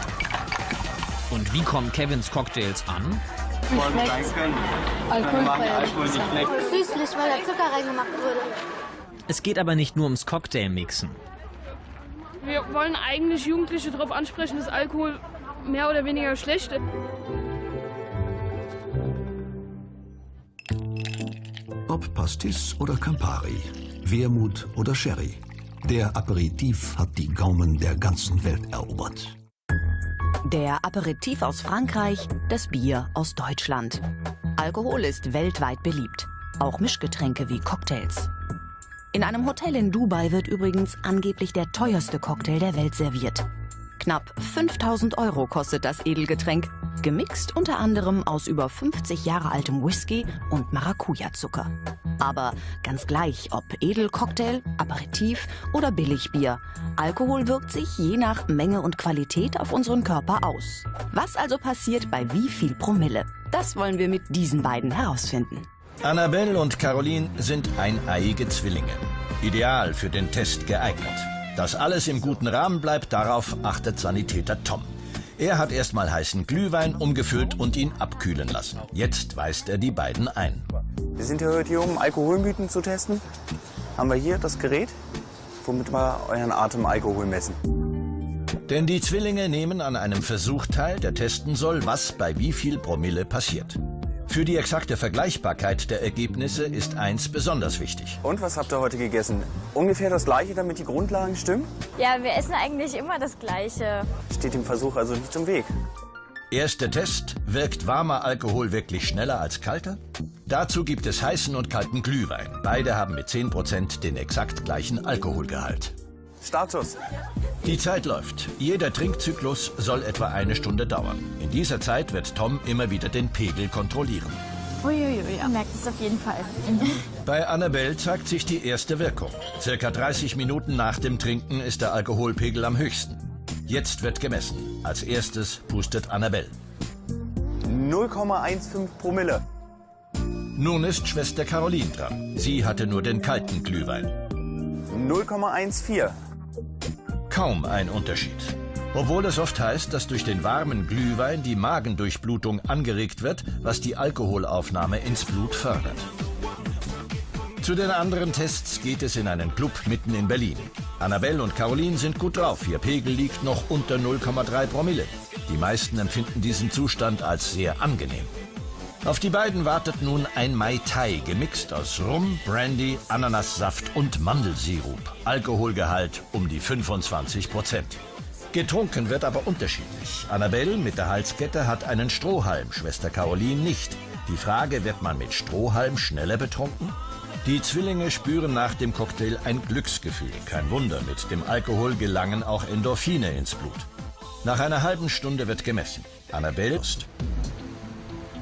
Und wie kommen Kevins Cocktails an? Wie schmeckt's? Alkoholfrei. Süßlich, weil der Zucker reingemacht wurde. Es geht aber nicht nur ums Cocktailmixen. Wir wollen eigentlich Jugendliche darauf ansprechen, dass Alkohol mehr oder weniger schlecht ist. Ob Pastis oder Campari, Wermut oder Sherry. Der Aperitif hat die Gaumen der ganzen Welt erobert. Der Aperitif aus Frankreich, das Bier aus Deutschland. Alkohol ist weltweit beliebt, auch Mischgetränke wie Cocktails. In einem Hotel in Dubai wird übrigens angeblich der teuerste Cocktail der Welt serviert. Knapp fünftausend Euro kostet das Edelgetränk, gemixt unter anderem aus über fünfzig Jahre altem Whisky und Maracuja-Zucker. Aber ganz gleich, ob Edelcocktail, Aperitif oder Billigbier, Alkohol wirkt sich je nach Menge und Qualität auf unseren Körper aus. Was also passiert bei wie viel Promille? Das wollen wir mit diesen beiden herausfinden. Annabelle und Caroline sind eineiige Zwillinge. Ideal für den Test geeignet. Dass alles im guten Rahmen bleibt, darauf achtet Sanitäter Tom. Er hat erstmal heißen Glühwein umgefüllt und ihn abkühlen lassen. Jetzt weist er die beiden ein. Wir sind heute hier, um Alkoholmythen zu testen. Haben wir hier das Gerät, womit wir euren Atemalkohol messen. Denn die Zwillinge nehmen an einem Versuch teil, der testen soll, was bei wie viel Promille passiert. Für die exakte Vergleichbarkeit der Ergebnisse ist eins besonders wichtig. Und was habt ihr heute gegessen? Ungefähr das Gleiche, damit die Grundlagen stimmen? Ja, wir essen eigentlich immer das Gleiche. Steht dem Versuch also nicht im Weg. Erster Test: Wirkt warmer Alkohol wirklich schneller als kalter? Dazu gibt es heißen und kalten Glühwein. Beide haben mit zehn Prozent den exakt gleichen Alkoholgehalt. Status. Die Zeit läuft. Jeder Trinkzyklus soll etwa eine Stunde dauern. In dieser Zeit wird Tom immer wieder den Pegel kontrollieren. Uiuiui, man merkt es auf jeden Fall. Bei Annabelle zeigt sich die erste Wirkung. Circa dreißig Minuten nach dem Trinken ist der Alkoholpegel am höchsten. Jetzt wird gemessen. Als erstes pustet Annabelle. null Komma fünfzehn Promille. Nun ist Schwester Caroline dran. Sie hatte nur den kalten Glühwein. null Komma eins vier. Kaum ein Unterschied. Obwohl es oft heißt, dass durch den warmen Glühwein die Magendurchblutung angeregt wird, was die Alkoholaufnahme ins Blut fördert. Zu den anderen Tests geht es in einen Club mitten in Berlin. Annabelle und Caroline sind gut drauf, ihr Pegel liegt noch unter null Komma drei Promille. Die meisten empfinden diesen Zustand als sehr angenehm. Auf die beiden wartet nun ein Mai Tai, gemixt aus Rum, Brandy, Ananassaft und Mandelsirup. Alkoholgehalt um die fünfundzwanzig Prozent. Getrunken wird aber unterschiedlich. Annabelle mit der Halskette hat einen Strohhalm, Schwester Caroline nicht. Die Frage, wird man mit Strohhalm schneller betrunken? Die Zwillinge spüren nach dem Cocktail ein Glücksgefühl. Kein Wunder, mit dem Alkohol gelangen auch Endorphine ins Blut. Nach einer halben Stunde wird gemessen. Annabelle ist.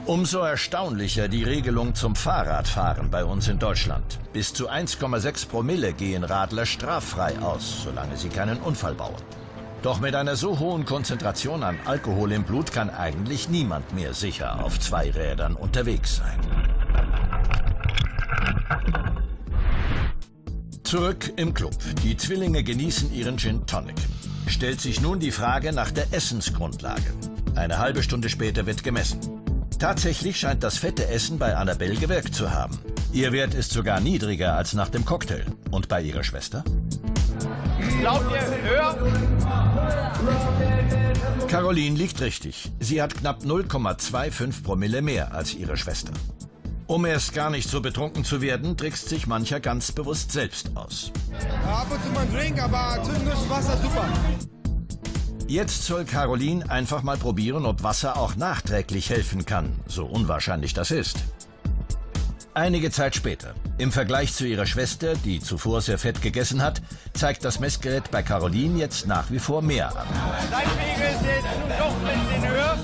Umso erstaunlicher die Regelung zum Fahrradfahren bei uns in Deutschland. Bis zu eins Komma sechs Promille gehen Radler straffrei aus, solange sie keinen Unfall bauen. Doch mit einer so hohen Konzentration an Alkohol im Blut kann eigentlich niemand mehr sicher auf zwei Rädern unterwegs sein. Zurück im Club. Die Zwillinge genießen ihren Gin Tonic. Stellt sich nun die Frage nach der Essensgrundlage. Eine halbe Stunde später wird gemessen. Tatsächlich scheint das fette Essen bei Annabelle gewirkt zu haben. Ihr Wert ist sogar niedriger als nach dem Cocktail. Und bei ihrer Schwester? Glaubt ihr höher? Caroline liegt richtig. Sie hat knapp null Komma fünfundzwanzig Promille mehr als ihre Schwester. Um erst gar nicht so betrunken zu werden, trickst sich mancher ganz bewusst selbst aus. Ab und zu mal einen Drink, aber zwischendurch Wasser, super. Jetzt soll Caroline einfach mal probieren, ob Wasser auch nachträglich helfen kann, so unwahrscheinlich das ist. Einige Zeit später, im Vergleich zu ihrer Schwester, die zuvor sehr fett gegessen hat, zeigt das Messgerät bei Caroline jetzt nach wie vor mehr an. Dein Pegel ist jetzt doch ein bisschen höher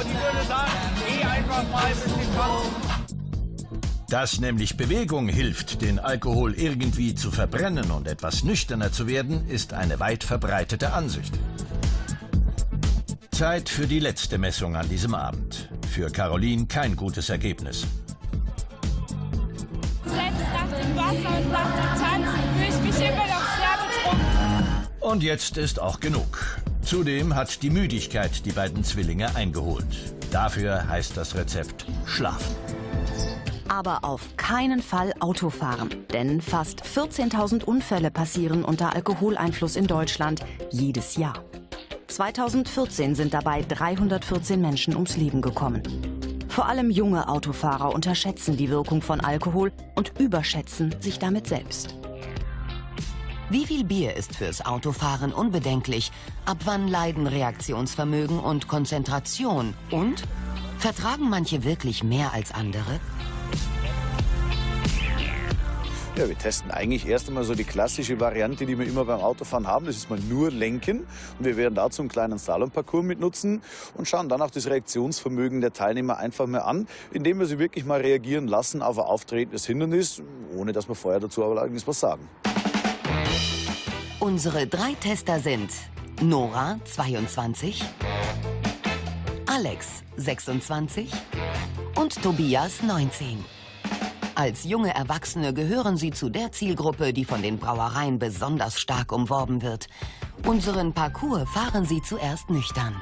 und ich würde sagen, geh einfach mal ein bisschen fassen. Dass nämlich Bewegung hilft, den Alkohol irgendwie zu verbrennen und etwas nüchterner zu werden, ist eine weit verbreitete Ansicht. Zeit für die letzte Messung an diesem Abend. Für Caroline kein gutes Ergebnis. Wasser und nach dem Tanzen fühle ich mich immer noch sehr betrunken. Und jetzt ist auch genug. Zudem hat die Müdigkeit die beiden Zwillinge eingeholt. Dafür heißt das Rezept Schlafen. Aber auf keinen Fall Auto fahren, denn fast vierzehntausend Unfälle passieren unter Alkoholeinfluss in Deutschland jedes Jahr. zweitausendvierzehn sind dabei dreihundertvierzehn Menschen ums Leben gekommen. Vor allem junge Autofahrer unterschätzen die Wirkung von Alkohol und überschätzen sich damit selbst. Wie viel Bier ist fürs Autofahren unbedenklich? Ab wann leiden Reaktionsvermögen und Konzentration? Und vertragen manche wirklich mehr als andere? Ja, wir testen eigentlich erst einmal so die klassische Variante, die wir immer beim Autofahren haben. Das ist mal nur Lenken. Und wir werden dazu einen kleinen Slalomparcours mit nutzen und schauen dann auch das Reaktionsvermögen der Teilnehmer einfach mal an, indem wir sie wirklich mal reagieren lassen auf ein auftretendes Hindernis, ohne dass wir vorher dazu aber allerdings was sagen. Unsere drei Tester sind Nora, zweiundzwanzig, Alex, sechsundzwanzig und Tobias, neunzehn. Als junge Erwachsene gehören sie zu der Zielgruppe, die von den Brauereien besonders stark umworben wird. Unseren Parcours fahren sie zuerst nüchtern.